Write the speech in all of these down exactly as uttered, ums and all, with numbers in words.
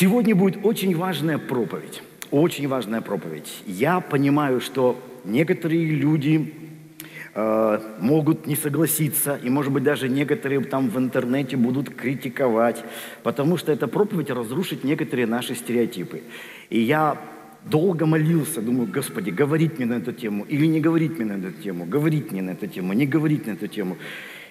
Сегодня будет очень важная проповедь. Очень важная проповедь. Я понимаю, что некоторые люди э, могут не согласиться, и, может быть, даже некоторые там в интернете будут критиковать, потому что эта проповедь разрушит некоторые наши стереотипы. И я долго молился, думаю, Господи, говорить мне на эту тему или не говорить мне на эту тему, говорить мне на эту тему, не говорить на эту тему.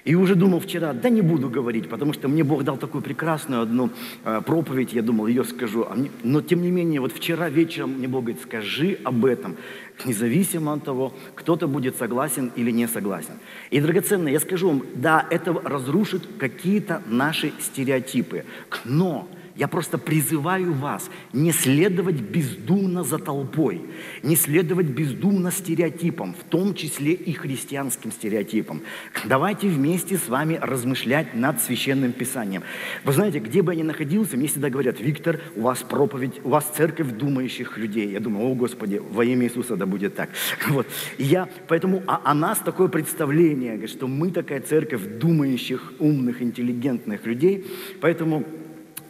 И уже думал вчера, да не буду говорить, потому что мне Бог дал такую прекрасную одну э, проповедь, я думал, ее скажу. А мне... Но тем не менее, вот вчера вечером мне Бог говорит, скажи об этом, независимо от того, кто-то будет согласен или не согласен. И, драгоценное, я скажу вам, да, это разрушит какие-то наши стереотипы, но... Я просто призываю вас не следовать бездумно за толпой, не следовать бездумно стереотипам, в том числе и христианским стереотипам. Давайте вместе с вами размышлять над Священным Писанием. Вы знаете, где бы я ни находился, мне всегда говорят, Виктор, у вас проповедь, у вас церковь думающих людей. Я думаю, о Господи, во имя Иисуса да будет так. Вот. И я, поэтому о, о нас такое представление, что мы такая церковь думающих, умных, интеллигентных людей, поэтому...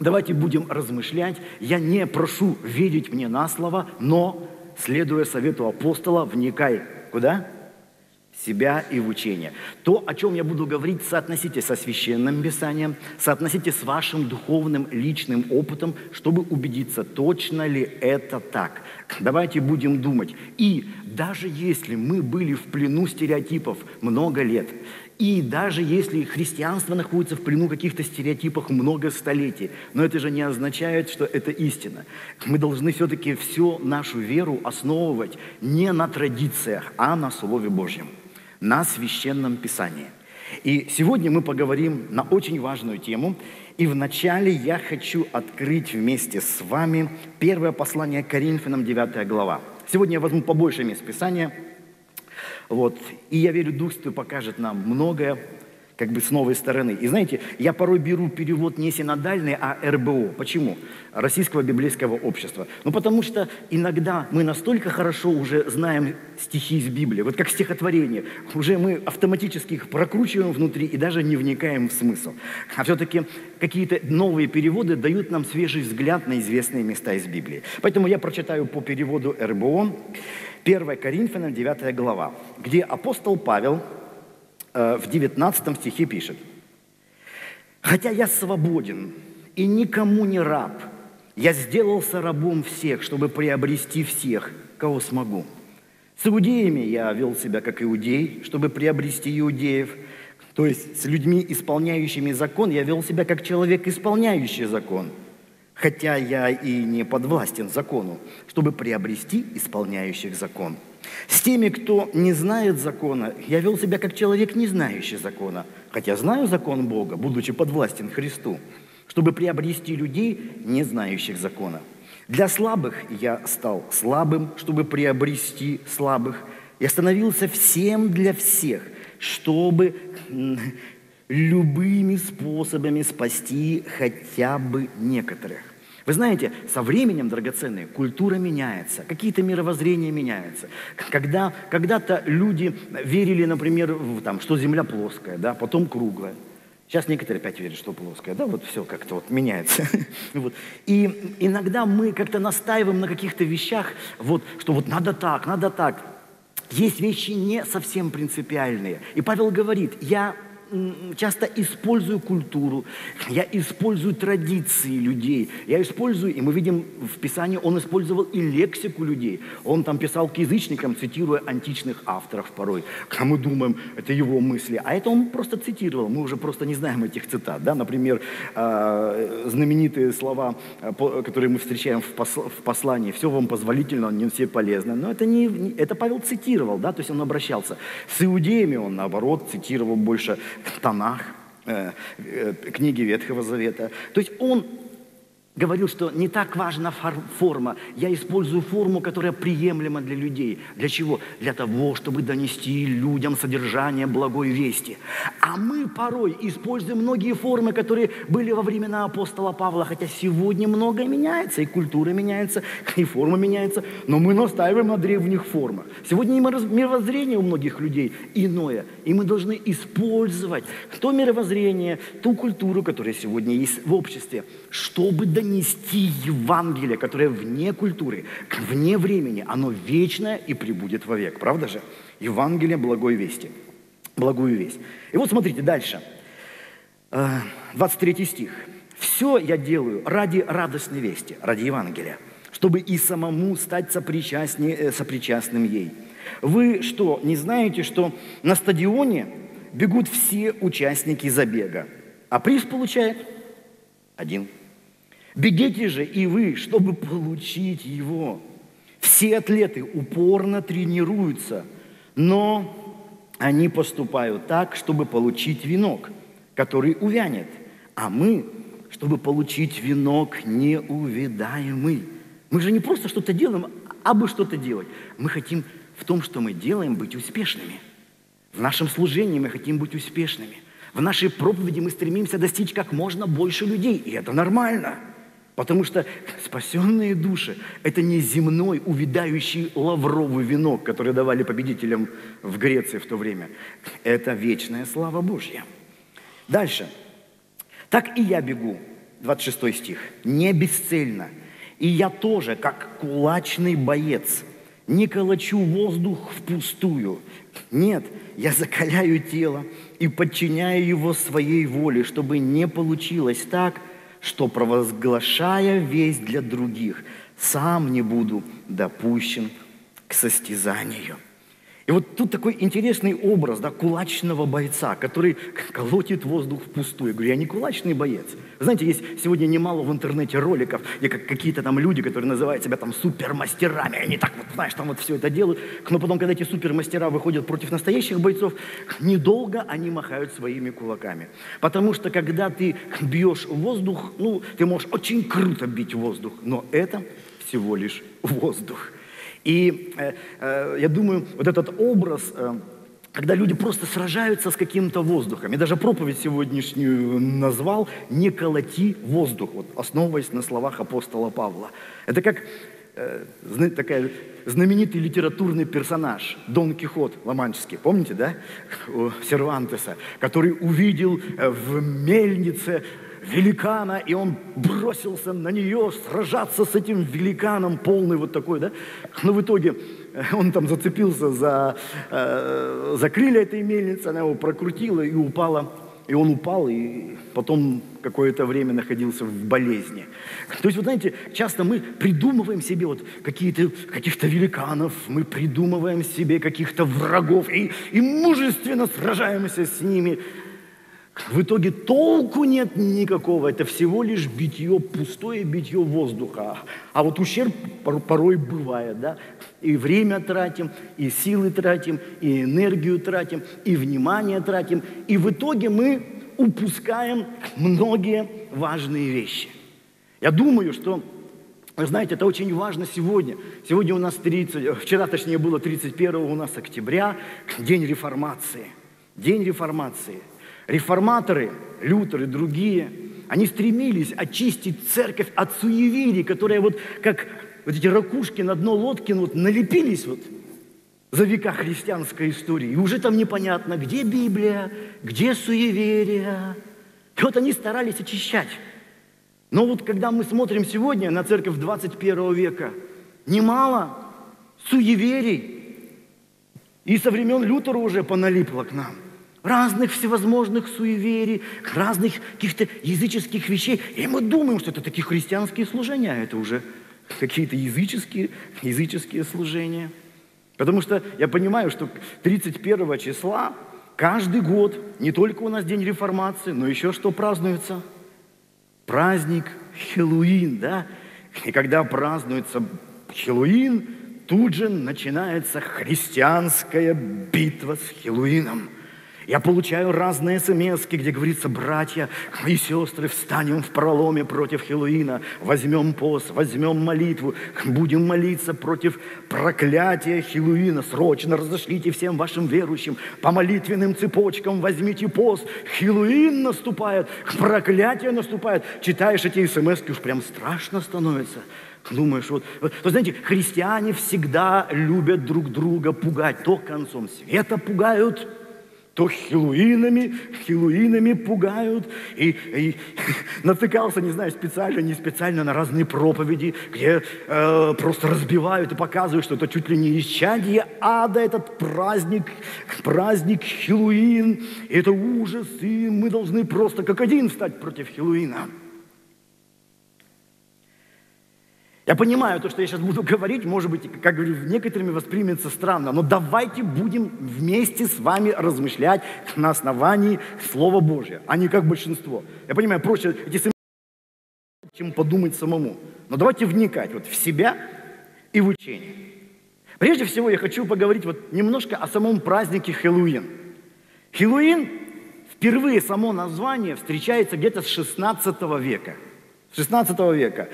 Давайте будем размышлять. Я не прошу верить мне на слово, но, следуя совету апостола, вникай куда? В себя и в учение. То, о чем я буду говорить, соотносите со Священным Писанием, соотносите с вашим духовным личным опытом, чтобы убедиться, точно ли это так. Давайте будем думать. И даже если мы были в плену стереотипов много лет, и даже если христианство находится в плену каких-то стереотипах много столетий, но это же не означает, что это истина. Мы должны все-таки всю нашу веру основывать не на традициях, а на Слове Божьем, на Священном Писании. И сегодня мы поговорим на очень важную тему. И вначале я хочу открыть вместе с вами первое послание Коринфянам, девятая глава. Сегодня я возьму побольше мест Писания. Вот. И я верю, Дух Святой покажет нам многое, как бы с новой стороны. И знаете, я порой беру перевод не синодальный, а эр бэ о. Почему? Российского библейского общества. Ну, потому что иногда мы настолько хорошо уже знаем стихи из Библии, вот как стихотворение, уже мы автоматически их прокручиваем внутри и даже не вникаем в смысл. А все-таки какие-то новые переводы дают нам свежий взгляд на известные места из Библии. Поэтому я прочитаю по переводу эр бэ о первое Коринфянам, девятая глава, где апостол Павел в девятнадцатом стихе пишет: «Хотя я свободен и никому не раб, я сделался рабом всех, чтобы приобрести всех, кого смогу. С иудеями я вел себя как иудей, чтобы приобрести иудеев». То есть с людьми, исполняющими закон, я вел себя как человек, исполняющий закон. «Хотя я и не подвластен закону, чтобы приобрести исполняющих закон. С теми, кто не знает закона, я вел себя как человек, не знающий закона, хотя знаю закон Бога, будучи подвластен Христу, чтобы приобрести людей, не знающих закона. Для слабых я стал слабым, чтобы приобрести слабых. Я становился всем для всех, чтобы любыми способами спасти хотя бы некоторых». Вы знаете, со временем, драгоценные, культура меняется, какие-то мировоззрения меняются. Когда, когда-то люди верили, например, в, там, что земля плоская, да, потом круглая. Сейчас некоторые опять верят, что плоская, да, вот все как-то вот меняется. Вот. И иногда мы как-то настаиваем на каких-то вещах, вот, что вот надо так, надо так. Есть вещи не совсем принципиальные. И Павел говорит, я... часто использую культуру, я использую традиции людей, я использую, и мы видим в Писании, он использовал и лексику людей. Он там писал к язычникам, цитируя античных авторов порой. А мы думаем, это его мысли. А это он просто цитировал, мы уже просто не знаем этих цитат. Да? Например, знаменитые слова, которые мы встречаем в послании, «Все вам позволительно, не все полезно». Но это, не, это Павел цитировал, да? То есть он обращался. С иудеями он, наоборот, цитировал больше Танах, э, э, книги Ветхого Завета. То есть он говорил, что не так важна форма. Я использую форму, которая приемлема для людей. Для чего? Для того, чтобы донести людям содержание благой вести. А мы порой используем многие формы, которые были во времена апостола Павла, хотя сегодня многое меняется, и культура меняется, и форма меняется, но мы настаиваем на древних формах. Сегодня мировоззрение у многих людей иное, и мы должны использовать то мировоззрение, ту культуру, которая сегодня есть в обществе, чтобы донести донести Евангелие, которое вне культуры, вне времени, оно вечное и пребудет вовек. Правда же? Евангелие благой вести. Благую весть. И вот смотрите дальше. двадцать третий стих. «Все я делаю ради радостной вести, ради Евангелия, чтобы и самому стать сопричастным ей. Вы что, не знаете, что на стадионе бегут все участники забега, а приз получает один? Бегите же и вы, чтобы получить его. Все атлеты упорно тренируются, но они поступают так, чтобы получить венок, который увянет, а мы, чтобы получить венок неувядаемый». Мы же не просто что-то делаем, а бы что-то делать. Мы хотим в том, что мы делаем, быть успешными. В нашем служении мы хотим быть успешными. В нашей проповеди мы стремимся достичь как можно больше людей. И это нормально. Потому что спасенные души – это не земной увядающий лавровый венок, который давали победителям в Греции в то время. Это вечная слава Божья. Дальше. «Так и я бегу», двадцать шестой стих, «не бесцельно. И я тоже, как кулачный боец, не колочу воздух впустую. Нет, я закаляю тело и подчиняю его своей воле, чтобы не получилось так, что, провозглашая весть для других, сам не буду допущен к состязанию». И вот тут такой интересный образ, да, кулачного бойца, который колотит воздух впустую. Я говорю, я не кулачный боец. Знаете, есть сегодня немало в интернете роликов, где какие-то там люди, которые называют себя там супермастерами, они так вот, знаешь, там вот все это делают, но потом, когда эти супермастера выходят против настоящих бойцов, недолго они махают своими кулаками. Потому что, когда ты бьешь воздух, ну, ты можешь очень круто бить воздух, но это всего лишь воздух. И э, э, я думаю, вот этот образ, э, когда люди просто сражаются с каким-то воздухом, я даже проповедь сегодняшнюю назвал «Не колоти воздух», вот, основываясь на словах апостола Павла. Это как э, знаете, такая, знаменитый литературный персонаж Дон Кихот ла-манческий, помните, да, у Сервантеса, который увидел в мельнице великана, и он бросился на нее сражаться с этим великаном, полный вот такой, да? Но в итоге он там зацепился за, э, за крылья этой мельницы, она его прокрутила и упала, и он упал, и потом какое-то время находился в болезни. То есть, вы знаете, часто мы придумываем себе вот какие-то, каких-то великанов, мы придумываем себе каких-то врагов, и, и мужественно сражаемся с ними. В итоге толку нет никакого, это всего лишь битье, пустое битье воздуха. А вот ущерб порой бывает, да? И время тратим, и силы тратим, и энергию тратим, и внимание тратим. И в итоге мы упускаем многие важные вещи. Я думаю, что, вы знаете, это очень важно сегодня. Сегодня у нас тридцать, вчера точнее было тридцать первого у нас октября, День реформации. День реформации. Реформаторы, Лютер и другие, они стремились очистить церковь от суеверий, которые вот как вот эти ракушки на дно лодки вот налепились вот за века христианской истории. И уже там непонятно, где Библия, где суеверия. И вот они старались очищать. Но вот когда мы смотрим сегодня на церковь двадцать первого века, немало суеверий. И со времен Лютера уже поналипло к нам. Разных всевозможных суеверий, разных каких-то языческих вещей. И мы думаем, что это такие христианские служения, а это уже какие-то языческие, языческие служения. Потому что я понимаю, что тридцать первого числа каждый год, не только у нас День реформации, но еще что празднуется? Праздник Хэллоуин, да? И когда празднуется Хэллоуин, тут же начинается христианская битва с Хэллоуином. Я получаю разные смс-ки, где говорится, братья и сестры, встанем в проломе против Хэллоуина, возьмем пост, возьмем молитву, будем молиться против проклятия Хэллоуина, срочно разошлите всем вашим верующим, по молитвенным цепочкам возьмите пост, Хэллоуин наступает, проклятие наступает. Читаешь эти смс-ки, уж прям страшно становится. Думаешь, вот, вот, вот, знаете, христиане всегда любят друг друга пугать, то концом света пугают, то хэллоуинами, хэллоуинами пугают. И, и натыкался, не знаю, специально, не специально на разные проповеди, где э, просто разбивают и показывают, что это чуть ли не исчадие ада, этот праздник, праздник Хэллоуин. И это ужас, и мы должны просто как один встать против Хэллоуина. Я понимаю, то, что я сейчас буду говорить, может быть, как говорю, некоторыми воспримется странно, но давайте будем вместе с вами размышлять на основании Слова Божия, а не как большинство. Я понимаю, проще эти сомнения, чем подумать самому. Но давайте вникать вот в себя и в учение. Прежде всего я хочу поговорить вот немножко о самом празднике Хэллоуин. Хэллоуин, впервые само название встречается где-то с шестнадцатого века. шестнадцатого века.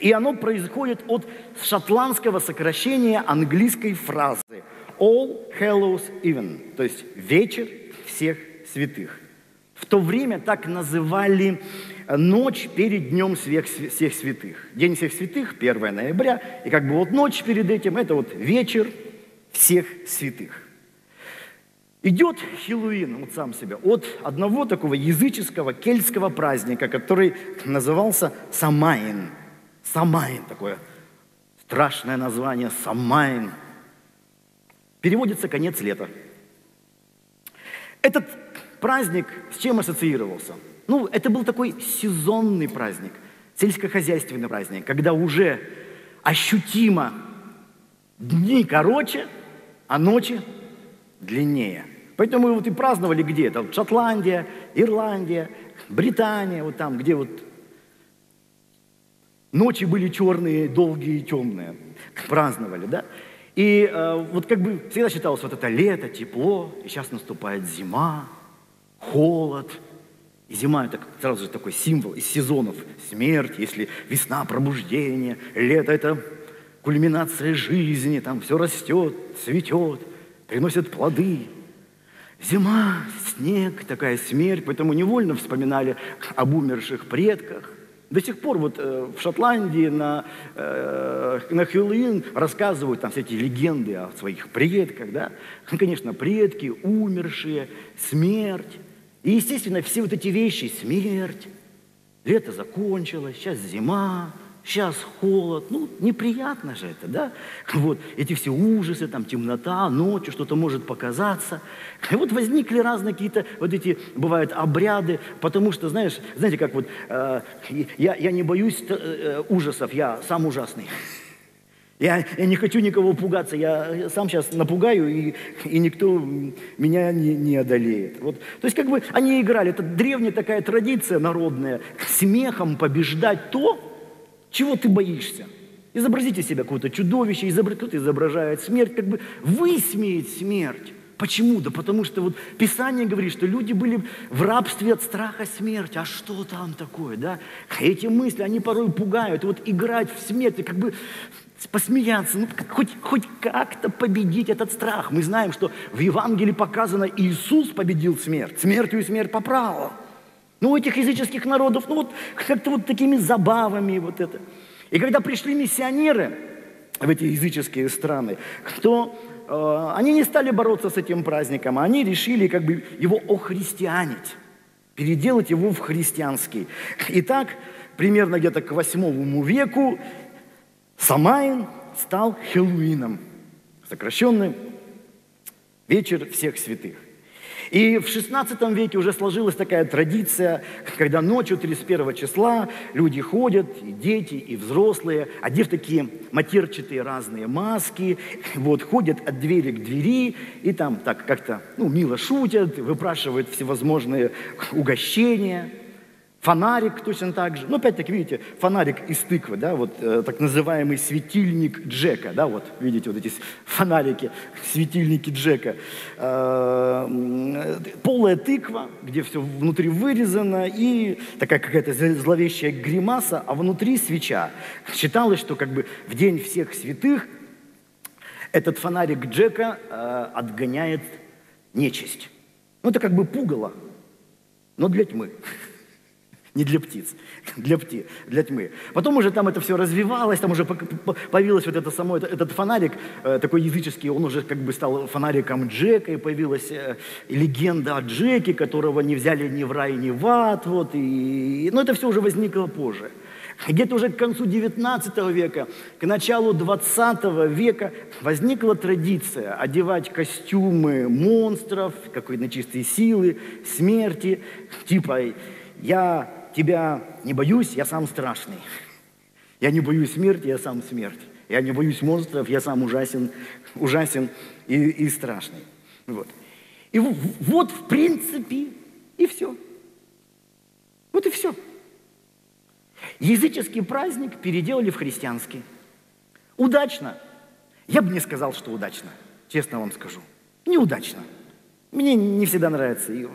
И оно происходит от шотландского сокращения английской фразы All Hallows Even, то есть вечер всех святых. В то время так называли ночь перед днем всех, всех святых. День всех святых, первое ноября, и как бы вот ночь перед этим, это вот вечер всех святых. Идет Хэллоуин, вот сам себя, от одного такого языческого кельтского праздника, который назывался Самайн. Самайн, такое страшное название, Самайн. Переводится конец лета. Этот праздник с чем ассоциировался? Ну, это был такой сезонный праздник, сельскохозяйственный праздник, когда уже ощутимо дни короче, а ночи длиннее. Поэтому вот и праздновали где? Там Шотландия, Ирландия, Британия, вот там, где вот ночи были черные, долгие и темные. Праздновали, да? И э, вот как бы всегда считалось, вот это лето, тепло, и сейчас наступает зима, холод. И зима — это сразу же такой символ из сезонов. Смерть, если весна — пробуждение, лето — это кульминация жизни, там все растет, цветет, приносят плоды. Зима, снег, такая смерть. Поэтому невольно вспоминали об умерших предках. До сих пор вот э, в Шотландии на, э, на Хэллоуин рассказывают там всякие легенды о своих предках, да? Конечно, предки, умершие, смерть. И, естественно, все вот эти вещи, смерть, лето закончилось, сейчас зима, сейчас холод, ну, неприятно же это, да? Вот, эти все ужасы, там, темнота, ночью что-то может показаться. И вот возникли разные какие-то вот эти, бывают, обряды, потому что, знаешь, знаете, как вот, э, я, я не боюсь э, ужасов, я сам ужасный. Я, я не хочу никого пугаться, я сам сейчас напугаю, и, и никто меня не, не одолеет. Вот. То есть, как бы, они играли, это древняя такая традиция народная, смехом побеждать то, чего ты боишься? Изобразите себя какое-то чудовище, изобр... кто-то изображает смерть, как бы высмеет смерть. Почему? Да потому что вот Писание говорит, что люди были в рабстве от страха смерти. А что там такое, да? Эти мысли, они порой пугают. Вот играть в смерть, как бы посмеяться, ну хоть, хоть как-то победить этот страх. Мы знаем, что в Евангелии показано, Иисус победил смерть. Смертью и смерть поправил. Ну, у этих языческих народов, ну, вот как-то вот такими забавами вот это. И когда пришли миссионеры в эти языческие страны, то э, они не стали бороться с этим праздником, а они решили как бы его охристианить, переделать его в христианский. И так, примерно где-то к восьмому веку Самайн стал Хэллоуином, сокращенный «Вечер всех святых». И в шестнадцатом веке уже сложилась такая традиция, когда ночью тридцать первого числа люди ходят, и дети, и взрослые, одев такие матерчатые разные маски, вот, ходят от двери к двери, и там так как-то, ну, мило шутят, выпрашивают всевозможные угощения. Фонарик точно так же. Ну, опять-таки, видите, фонарик из тыквы, да, вот э, так называемый светильник Джека, да, вот, видите, вот эти фонарики, светильники Джека. Э, полая тыква, где все внутри вырезано, и такая какая-то зловещая гримаса, а внутри свеча. Считалось, что как бы в день всех святых этот фонарик Джека э, отгоняет нечисть. Ну, это как бы пугало, но для тьмы. Не для птиц, для, пти, для тьмы. Потом уже там это все развивалось, там уже появилось вот это само, этот фонарик, такой языческий, он уже как бы стал фонариком Джека, и появилась легенда о Джеке, которого не взяли ни в рай, ни в ад. Вот, и, но это все уже возникло позже. Где-то уже к концу девятнадцатого века, к началу двадцатого века возникла традиция одевать костюмы монстров, какой-то нечистой силы, смерти, типа «я тебя не боюсь, я сам страшный, я не боюсь смерти, я сам смерть, я не боюсь монстров, я сам ужасен, ужасен и, и страшный». Вот. И вот, в принципе, и все. Вот и все. Языческий праздник переделали в христианский. Удачно? Я бы не сказал, что удачно. Честно вам скажу. Неудачно. Мне не всегда нравится. И,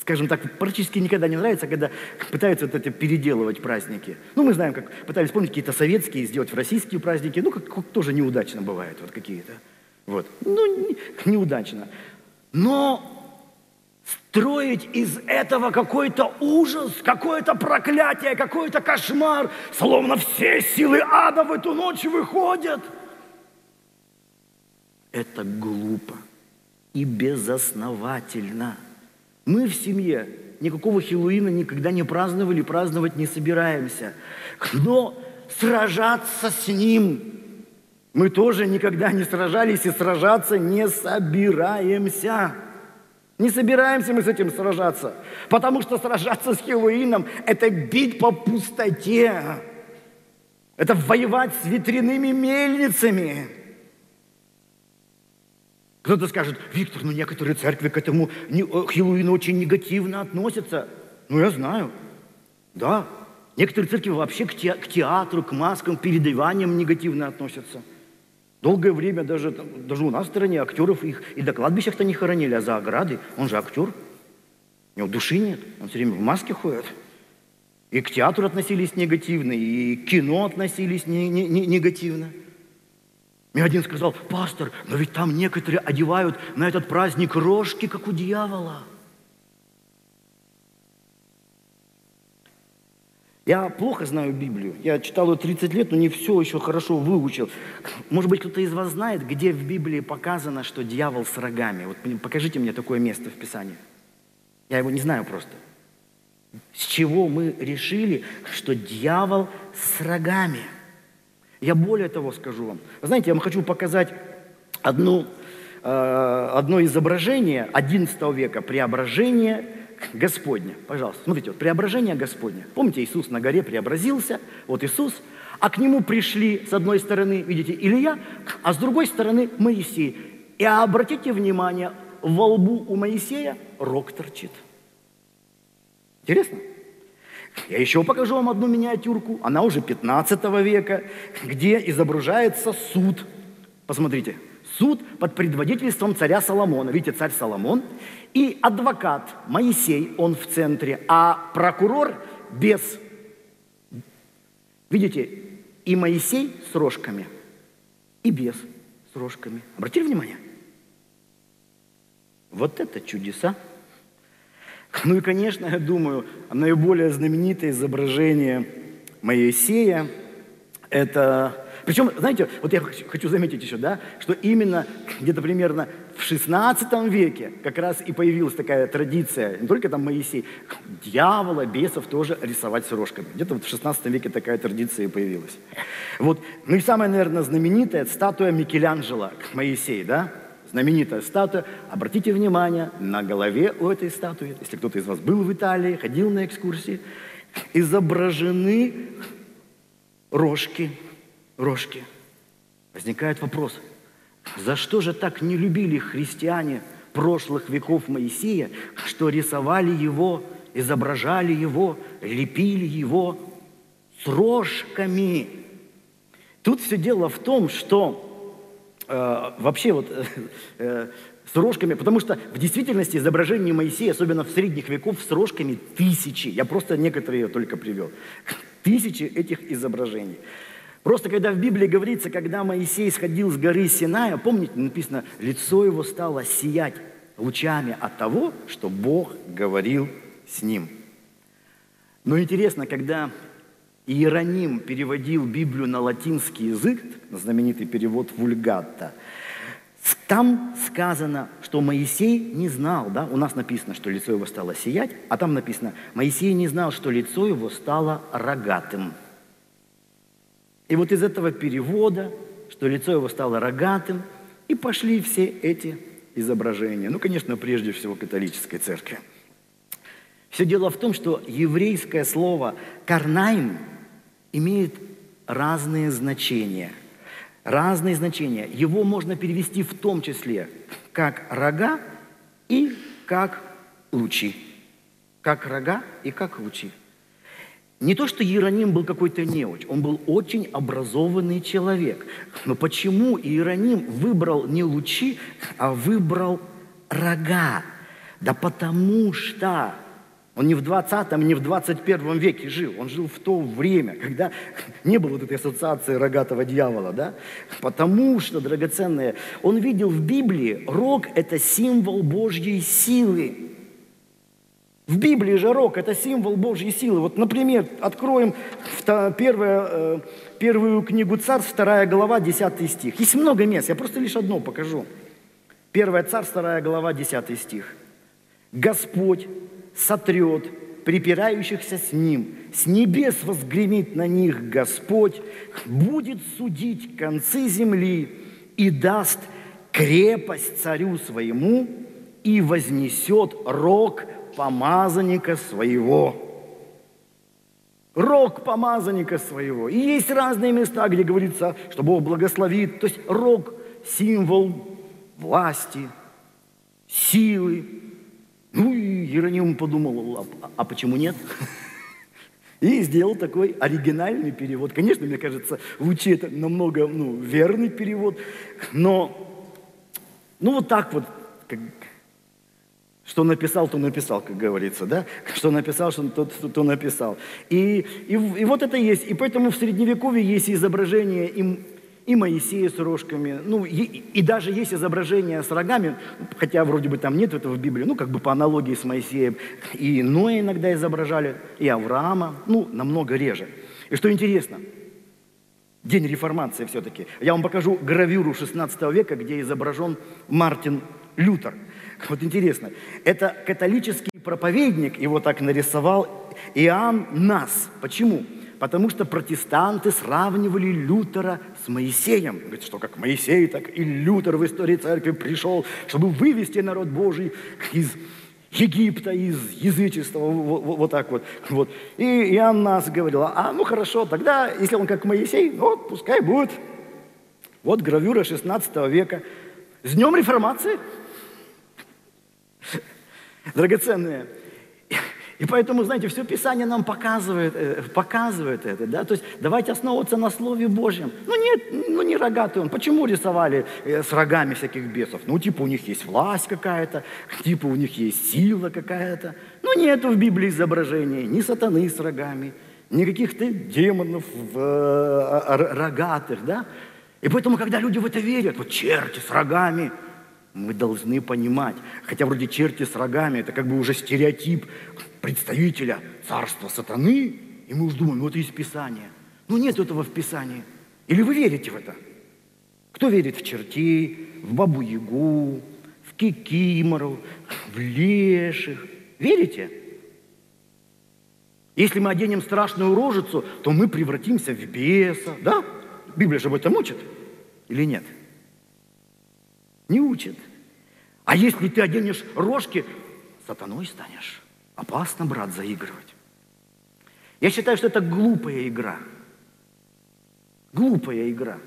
скажем так, практически никогда не нравится, когда пытаются вот это переделывать праздники. Ну, мы знаем, как пытались, помните, какие-то советские сделать в российские праздники. Ну, как, как тоже неудачно бывает вот какие-то. Вот. Ну, не, неудачно. Но строить из этого какой-то ужас, какое-то проклятие, какой-то кошмар, словно все силы ада в эту ночь выходят. Это глупо и безосновательно. Мы в семье никакого Хэллоуина никогда не праздновали, праздновать не собираемся. Но сражаться с ним мы тоже никогда не сражались и сражаться не собираемся. Не собираемся мы с этим сражаться, потому что сражаться с Хэллоуином – это бить по пустоте, это воевать с ветряными мельницами. Кто-то скажет: «Виктор, ну некоторые церкви к этому Хэллоуину очень негативно относятся». Ну я знаю, да. Некоторые церкви вообще к театру, к маскам, к переодеваниям негативно относятся. Долгое время даже, даже у нас в стране актеров их и до кладбища-то не хоронили, а за оградой. Он же актер. У него души нет. Он все время в маске ходит. И к театру относились негативно, и к кино относились не, не, не, негативно. Мне один сказал: «Пастор, но ведь там некоторые одевают на этот праздник рожки, как у дьявола». Я плохо знаю Библию. Я читал ее тридцать лет, но не все еще хорошо выучил. Может быть, кто-то из вас знает, где в Библии показано, что дьявол с рогами? Вот покажите мне такое место в Писании. Я его не знаю просто. С чего мы решили, что дьявол с рогами? Я более того скажу вам. Знаете, я вам хочу показать одну, э, одно изображение одиннадцатого века, преображение Господня. Пожалуйста, смотрите, вот преображение Господня. Помните, Иисус на горе преобразился, вот Иисус, а к нему пришли с одной стороны, видите, Илия, а с другой стороны Моисей. И обратите внимание, во лбу у Моисея рог торчит. Интересно? Я еще покажу вам одну миниатюрку, она уже пятнадцатого века, где изображается суд. Посмотрите, суд под предводительством царя Соломона. Видите, царь Соломон. И адвокат Моисей, он в центре, а прокурор без. Видите, и Моисей с рожками, и без с рожками. Обратили внимание? Вот это чудеса. Ну и, конечно, я думаю, наиболее знаменитое изображение Моисея – это... Причем, знаете, вот я хочу заметить еще, да, что именно где-то примерно в шестнадцатом веке как раз и появилась такая традиция, не только там Моисей, дьявола, бесов тоже рисовать с рожками. Где-то вот в шестнадцатом веке такая традиция и появилась. Вот. Ну и самая, наверное, знаменитая статуя Микеланджело, Моисей, да? Знаменитая статуя. Обратите внимание, на голове у этой статуи, если кто-то из вас был в Италии, ходил на экскурсии, изображены рожки. Рожки. Возникает вопрос, за что же так не любили христиане прошлых веков Моисея, что рисовали его, изображали его, лепили его с рожками? Тут все дело в том, что э, вообще вот э, с рожками, потому что в действительности изображений Моисея, особенно в средних веков, с рожками тысячи, я просто некоторые только привел, тысячи этих изображений. Просто когда в Библии говорится, когда Моисей сходил с горы Синая, помните, написано, лицо его стало сиять лучами от того, что Бог говорил с ним. Но интересно, когда Иероним переводил Библию на латинский язык, знаменитый перевод «Вульгата», там сказано, что Моисей не знал, да, у нас написано, что лицо его стало сиять, а там написано, Моисей не знал, что лицо его стало рогатым. И вот из этого перевода, что лицо его стало рогатым, и пошли все эти изображения. Ну, конечно, прежде всего католической церкви. Все дело в том, что еврейское слово «карнаим» имеет разные значения. Разные значения. Его можно перевести в том числе как рога и как лучи. Как рога и как лучи. Не то, что Иероним был какой-то неуч, он был очень образованный человек. Но почему Иероним выбрал не лучи, а выбрал рога? Да потому что он не в двадцатом, не в двадцать первом веке жил. Он жил в то время, когда не было вот этой ассоциации рогатого дьявола. Да? Потому что, драгоценное, он видел в Библии, рог – это символ Божьей силы. В Библии же рог – это символ Божьей силы. Вот, например, откроем первое, первую книгу Царств, вторая глава, десятый стих. Есть много мест, я просто лишь одно покажу. Первая Царств, вторая глава, десятый стих. «Господь сотрет припирающихся с Ним, с небес возгремит на них Господь, будет судить концы земли и даст крепость царю своему и вознесет рог помазанника своего». Рог помазанника своего. И есть разные места, где говорится, что Бог благословит. То есть рог – символ власти, силы. Ну и Иероним подумал, а, а почему нет? И сделал такой оригинальный перевод. Конечно, мне кажется, лучи это намного ну, верный перевод, но ну вот так вот, как, что написал, то написал, как говорится, да? Что написал, что, то, то написал. И, и, и вот это есть. И поэтому в Средневековье есть изображение им. И Моисея с рожками, ну, и, и даже есть изображение с рогами, хотя вроде бы там нет этого в Библии, ну, как бы по аналогии с Моисеем. И Ноя иногда изображали, и Авраама, ну, намного реже. И что интересно, день реформации все-таки. Я вам покажу гравюру шестнадцатого века, где изображен Мартин Лютер. Вот интересно, это католический проповедник, его так нарисовал Иоанн Нас. Почему? Потому что протестанты сравнивали Лютера с Моисеем. Говорит, что как Моисей, так и Лютер в истории церкви пришел, чтобы вывести народ Божий из Египта, из язычества, вот, вот так вот. вот. И Иоанн Нас говорил, а ну хорошо, тогда, если он как Моисей, ну пускай будет. Вот гравюра шестнадцатого века. С днем реформации! Драгоценные. И поэтому, знаете, все Писание нам показывает, показывает это, да, то есть давайте основываться на Слове Божьем. Ну нет, ну не рогатый он. Почему рисовали с рогами всяких бесов? Ну типа у них есть власть какая-то, типа у них есть сила какая-то. Ну нету в Библии изображений ни сатаны с рогами, ни каких-то демонов рогатых, да. И поэтому, когда люди в это верят, вот черти с рогами, мы должны понимать, хотя вроде черти с рогами, это как бы уже стереотип представителя царства сатаны, и мы уж думаем, вот из Писания. Ну нет этого в Писании. Или вы верите в это? Кто верит в чертей, в бабу-ягу, в кикимору, в леших? Верите? Если мы оденем страшную рожицу, то мы превратимся в беса, да? Библия же об этом учит или нет? Не учит. А если ты оденешь рожки, сатаной станешь. Опасно, брат, заигрывать. Я считаю, что это глупая игра. Глупая игра.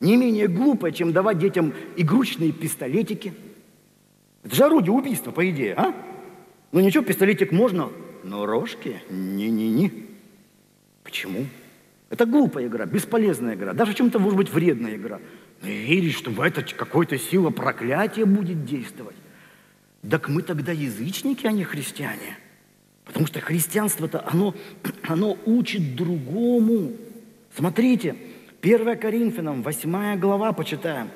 Не менее глупая, чем давать детям игрушечные пистолетики. Это же орудие убийства, по идее, а? Ну ничего, пистолетик можно, но рожки? Не-не-не. Почему? Это глупая игра, бесполезная игра. Даже в чем-то может быть вредная игра. Но верить, что в это какой-то сила проклятия будет действовать. Так мы тогда язычники, а не христиане. Потому что христианство-то, оно, оно учит другому. Смотрите, первое Коринфянам, восьмая глава, почитаем.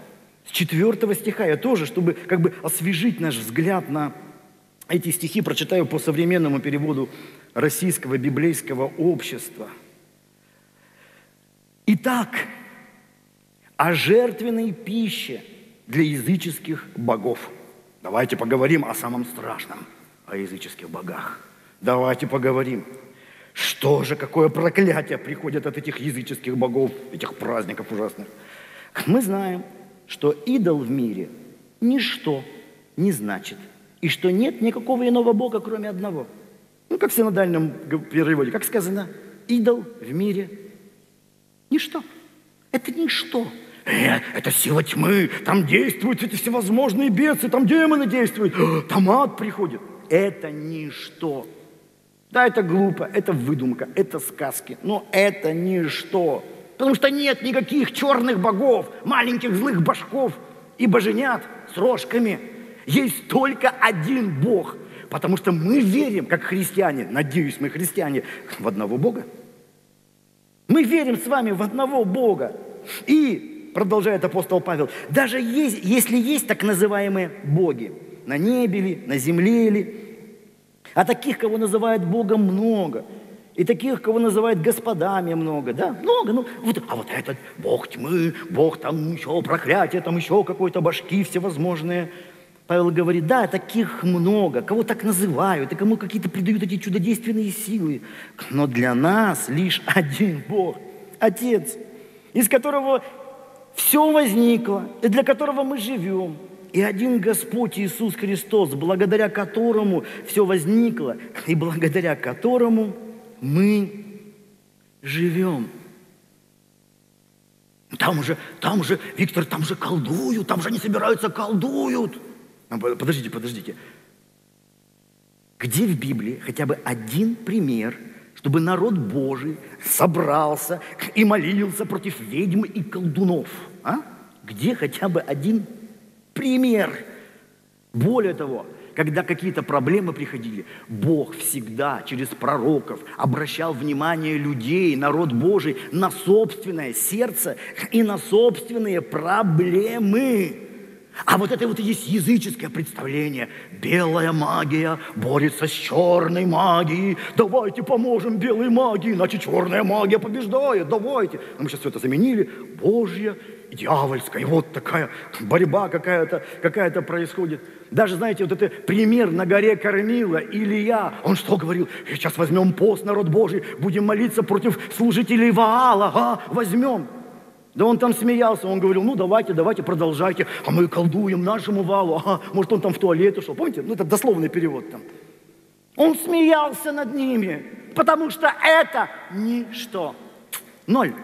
С четвёртого стиха я тоже, чтобы как бы освежить наш взгляд на эти стихи, прочитаю по современному переводу российского библейского общества. Итак, о жертвенной пище для языческих богов. Давайте поговорим о самом страшном, о языческих богах. Давайте поговорим. Что же, какое проклятие приходит от этих языческих богов, этих праздников ужасных? Мы знаем, что идол в мире ничто не значит, и что нет никакого иного бога, кроме одного. Ну, как в синодальном переводе, как сказано, идол в мире ничто. Это ничто. Э, это сила тьмы, там действуют эти всевозможные бедствия, там демоны действуют, там ад приходит. Это ничто. Да, это глупо, это выдумка, это сказки, но это ничто. Потому что нет никаких черных богов, маленьких злых башков и боженят с рожками. Есть только один Бог. Потому что мы верим, как христиане, надеюсь, мы христиане, в одного Бога. Мы верим с вами в одного Бога. И, продолжает апостол Павел, даже есть, если есть так называемые боги, на небе ли, на земле ли, а таких, кого называют Богом, много. И таких, кого называют господами, много, да? Много, ну, вот, а вот этот бог тьмы, бог там еще проклятие, там еще какой-то башки всевозможные. Павел говорит, да, таких много, кого так называют, и кому какие-то придают эти чудодейственные силы. Но для нас лишь один Бог, Отец, из которого все возникло, и для которого мы живем. И один Господь Иисус Христос, благодаря которому все возникло, и благодаря которому мы живем. Там же, там же, Виктор, там же колдуют, там же они собираются, колдуют. Подождите, подождите. Где в Библии хотя бы один пример, чтобы народ Божий собрался и молился против ведьм и колдунов? А? Где хотя бы один пример? Более того, когда какие-то проблемы приходили, Бог всегда через пророков обращал внимание людей, народ Божий, на собственное сердце и на собственные проблемы. А вот это вот и есть языческое представление. Белая магия борется с черной магией. Давайте поможем белой магии, иначе черная магия побеждает. Давайте. Но мы сейчас все это заменили. Божья и дьявольская. И вот такая борьба какая-то, какая-то происходит. Даже, знаете, вот это пример на горе Кормила, Илия. Он что говорил? Сейчас возьмем пост, народ Божий, будем молиться против служителей Ваала. А, возьмем. Да он там смеялся, он говорил, ну давайте, давайте, продолжайте, а мы колдуем нашему Валу, ага, может он там в туалет ушел, помните, ну это дословный перевод там. Он смеялся над ними, потому что это ничто, ноль,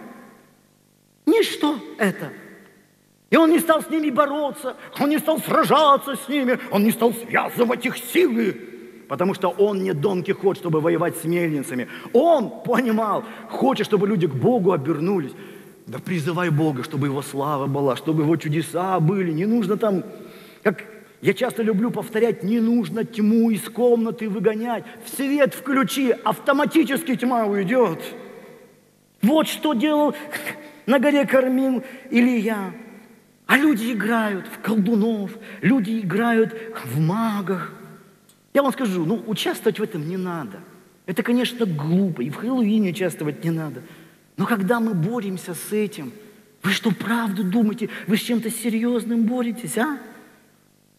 ничто это. И он не стал с ними бороться, он не стал сражаться с ними, он не стал связывать их силы. Потому что он не Дон Кихот, чтобы воевать с мельницами. Он понимал, хочет, чтобы люди к Богу обернулись. Да призывай Бога, чтобы Его слава была, чтобы Его чудеса были. Не нужно там, как я часто люблю повторять, не нужно тьму из комнаты выгонять. В свет включи, автоматически тьма уйдет. Вот что делал на горе Кормил Илия. А люди играют в колдунов, люди играют в магах. Я вам скажу, ну участвовать в этом не надо. Это, конечно, глупо, и в Хэллоуине участвовать не надо. Но когда мы боремся с этим, вы что, правду думаете? Вы с чем-то серьезным боретесь, а?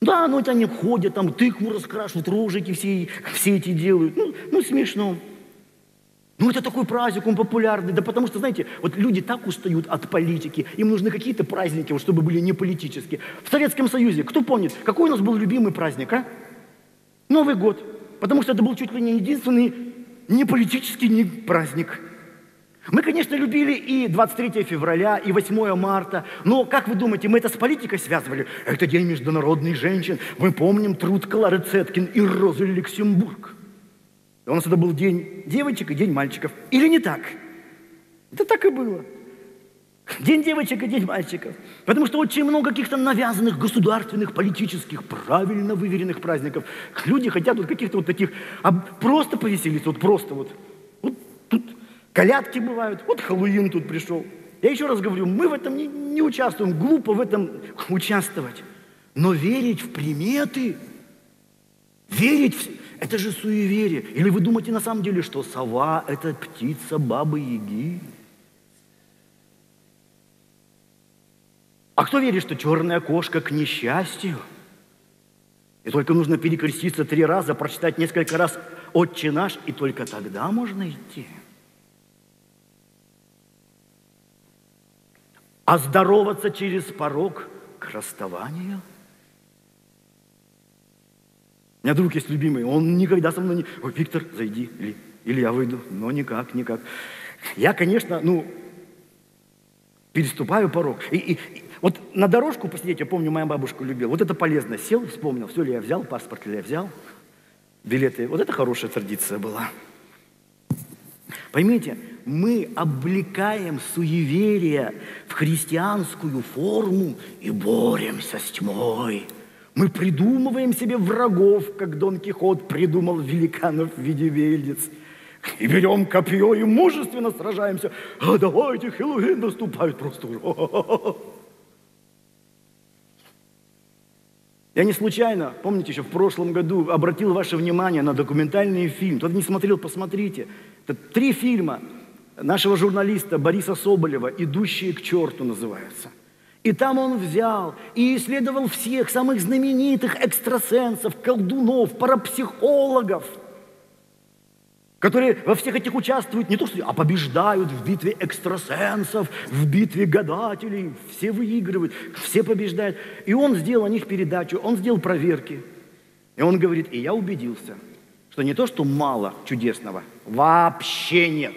Да, ну это они ходят, там тыкву раскрашивают, рожики все, все эти делают. Ну, ну, смешно. Ну, это такой праздник, он популярный. Да потому что, знаете, вот люди так устают от политики. Им нужны какие-то праздники, вот, чтобы были не политические. В Советском Союзе, кто помнит, какой у нас был любимый праздник, а? Новый год. Потому что это был чуть ли не единственный не политический не праздник. Мы, конечно, любили и двадцать третье февраля, и восьмое марта, но, как вы думаете, мы это с политикой связывали? Это День международных женщин. Мы помним труд Клары Цеткин и Розы Люксембург. У нас это был день девочек и день мальчиков. Или не так? Это так и было. День девочек и день мальчиков. Потому что очень много каких-то навязанных государственных, политических, правильно выверенных праздников. Люди хотят вот каких-то вот таких, а просто повеселиться, вот просто вот. Вот тут... Колядки бывают. Вот Хэллоуин тут пришел. Я еще раз говорю, мы в этом не, не участвуем. Глупо в этом участвовать. Но верить в приметы, верить в, Это же суеверие. Или вы думаете на самом деле, что сова – это птица Бабы-Яги? А кто верит, что черная кошка к несчастью? И только нужно перекреститься три раза, прочитать несколько раз «Отче наш», и только тогда можно идти. А здороваться через порог к расставанию? У меня друг есть любимый, он никогда со мной не... Ой, Виктор, зайди, или, или я выйду. Но никак, никак. Я, конечно, ну, переступаю порог. И, и, и вот на дорожку посидеть, я помню, моя бабушка любила. Вот это полезно. Сел, вспомнил, все ли я взял, паспорт ли я взял, билеты. Вот это хорошая традиция была. Поймите, мы облекаем суеверие в христианскую форму и боремся с тьмой. Мы придумываем себе врагов, как Дон Кихот придумал великанов в виде вельдец. И берем копье и мужественно сражаемся. А давайте, Хэллоуин наступает, просто ура! Я не случайно, помните, еще в прошлом году обратил ваше внимание на документальный фильм. Кто-то не смотрел, посмотрите. Это три фильма нашего журналиста Бориса Соболева «Идущие к черту» называются. И там он взял и исследовал всех самых знаменитых экстрасенсов, колдунов, парапсихологов, которые во всех этих участвуют не то что, а побеждают в битве экстрасенсов, в битве гадателей. Все выигрывают, все побеждают. И он сделал о них передачу, он сделал проверки. И он говорит, и я убедился, что не то, что мало чудесного, вообще нет.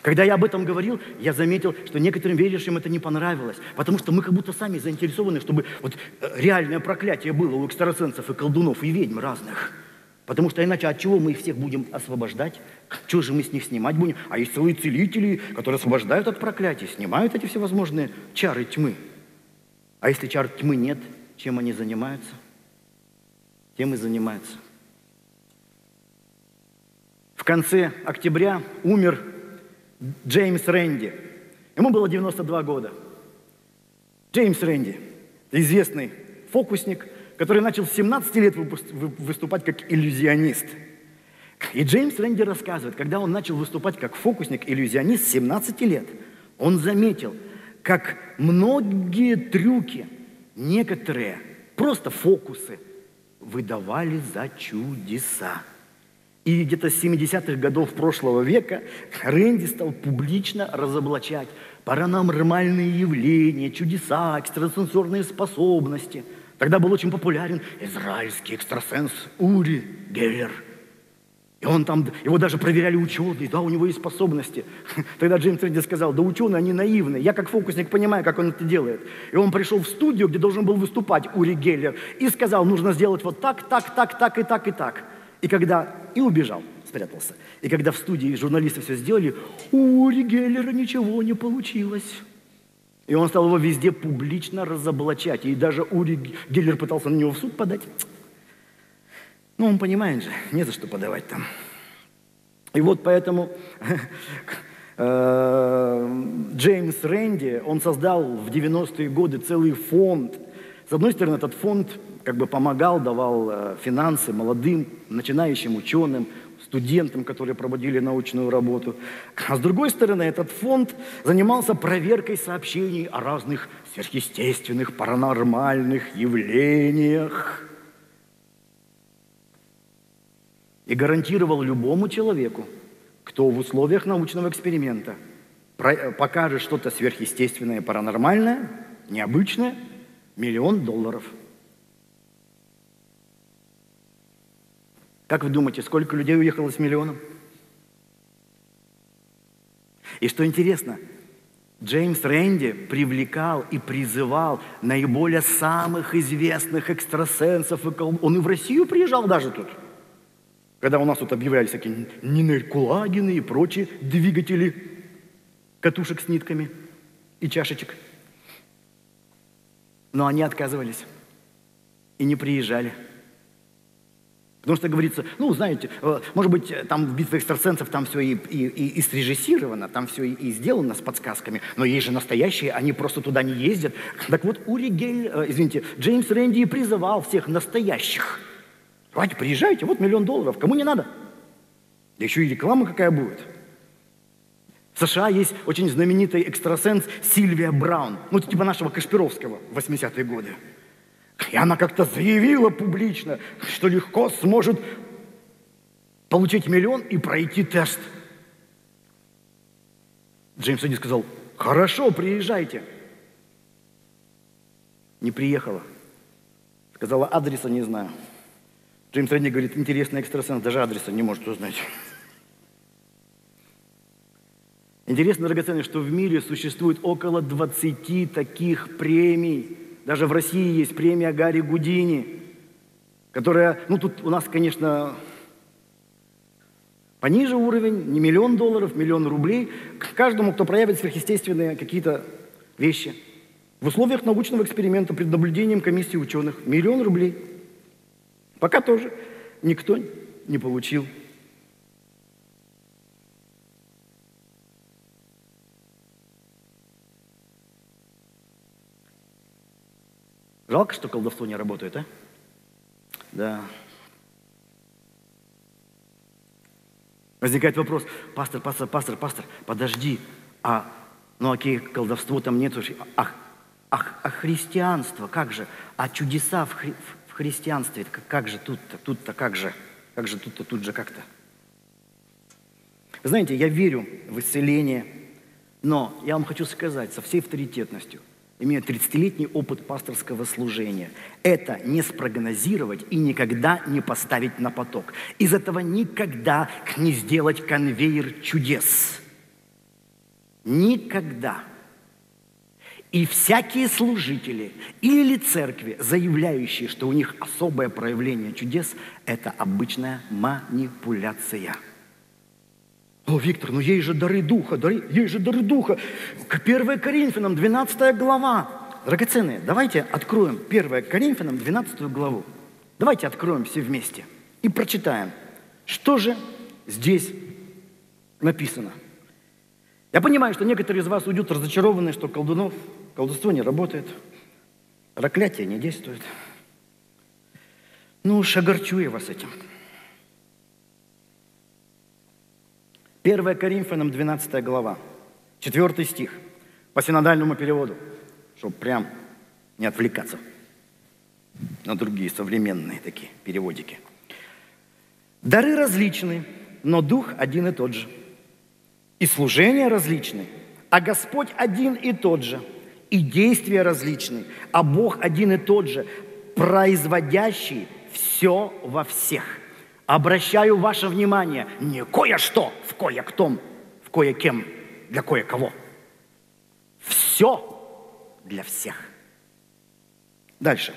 Когда я об этом говорил, я заметил, что некоторым верующим это не понравилось, потому что мы как будто сами заинтересованы, чтобы вот реальное проклятие было у экстрасенсов и колдунов и ведьм разных. Потому что иначе от чего мы их всех будем освобождать? Чего же мы с них снимать будем? А есть целые целители, которые освобождают от проклятия, снимают эти всевозможные чары тьмы. А если чар тьмы нет, чем они занимаются? Тем и занимаются. В конце октября умер Джеймс Рэнди. Ему было девяносто два года. Джеймс Рэнди, известный фокусник, который начал с семнадцати лет выступать как иллюзионист. И Джеймс Рэнди рассказывает, когда он начал выступать как фокусник-иллюзионист с семнадцати лет, он заметил, как многие трюки, некоторые просто фокусы, выдавали за чудеса. И где-то с семидесятых годов прошлого века Рэнди стал публично разоблачать паранормальные явления, чудеса, экстрасенсорные способности. Тогда был очень популярен израильский экстрасенс Ури Геллер. И он там, его даже проверяли ученые, да, у него есть способности. Тогда Джеймс Рэнди сказал, да ученые, они наивны, я как фокусник понимаю, как он это делает. И он пришел в студию, где должен был выступать Ури Геллер, и сказал, нужно сделать вот так, так, так, так и так и так. И когда... И убежал, спрятался. И когда в студии журналисты все сделали, у Ригеллера ничего не получилось. И он стал его везде публично разоблачать. И даже Ури Геллер пытался на него в суд подать. Но он понимает же, не за что подавать там. И вот поэтому Джеймс Рэнди, он создал в девяностые годы целый фонд. С одной стороны, этот фонд как бы помогал, давал финансы молодым, начинающим ученым, студентам, которые проводили научную работу. А с другой стороны, этот фонд занимался проверкой сообщений о разных сверхъестественных, паранормальных явлениях. И гарантировал любому человеку, кто в условиях научного эксперимента покажет что-то сверхъестественное, паранормальное, необычное, миллион долларов. Как вы думаете, сколько людей уехало с миллионом? И что интересно, Джеймс Рэнди привлекал и призывал наиболее самых известных экстрасенсов. Он и в Россию приезжал даже тут. Когда у нас тут объявлялись такие нинеркулагины и прочие двигатели катушек с нитками и чашечек. Но они отказывались и не приезжали. Потому что говорится, ну, знаете, может быть, там в «Битве экстрасенсов» там все и, и, и срежиссировано, там все и, и сделано с подсказками, но есть же настоящие, они просто туда не ездят. Так вот, Ури Геллер, извините, Джеймс Рэнди призывал всех настоящих. Давайте, приезжайте, вот миллион долларов, кому не надо. Да еще и реклама какая будет. В США есть очень знаменитый экстрасенс Сильвия Браун, ну, типа нашего Кашпировского в восьмидесятые годы. И она как-то заявила публично, что легко сможет получить миллион и пройти тест. Джеймс Рэнди сказал, хорошо, приезжайте. Не приехала. Сказала, адреса не знаю. Джеймс Рэнди говорит, интересный экстрасенс, даже адреса не может узнать. Интересно, драгоценное, что в мире существует около двадцати таких премий. Даже в России есть премия Гарри Гудини, которая, ну тут у нас, конечно, пониже уровень, не миллион долларов, миллион рублей, к каждому, кто проявит сверхъестественные какие-то вещи. В условиях научного эксперимента пред наблюдением комиссии ученых миллион рублей. Пока тоже никто не получил. Жалко, что колдовство не работает, а? Да. Возникает вопрос, пастор, пастор, пастор, пастор, подожди, а, ну окей, колдовство там нет, а, а, а христианство, как же, а чудеса в, хри, в христианстве, как, как же тут-то, тут-то, как же, как же тут-то, тут же как-то. Вы знаете, я верю в исцеление, но я вам хочу сказать со всей авторитетностью, имея тридцатилетний опыт пасторского служения. Это не спрогнозировать и никогда не поставить на поток. Из этого никогда не сделать конвейер чудес. Никогда. И всякие служители или церкви, заявляющие, что у них особое проявление чудес, это обычная манипуляция. О, Виктор, ну ей же дары духа, дары, ей же дары духа. первое Коринфянам, двенадцатая глава. Драгоценные, давайте откроем первое Коринфянам, двенадцатую главу. Давайте откроем все вместе и прочитаем, что же здесь написано. Я понимаю, что некоторые из вас уйдут разочарованные, что колдунов, колдовство не работает, проклятие не действует. Ну уж огорчу я вас этим. первое Коринфянам, двенадцатая глава, четвёртый стих, по синодальному переводу, чтобы прям не отвлекаться на другие современные такие переводики. Дары различны, но дух один и тот же. И служения различны, а Господь один и тот же. И действия различны, а Бог один и тот же, производящий все во всех. Обращаю ваше внимание не кое-что в кое-кто, в кое-кем, для кое-кого. Все для всех. Дальше.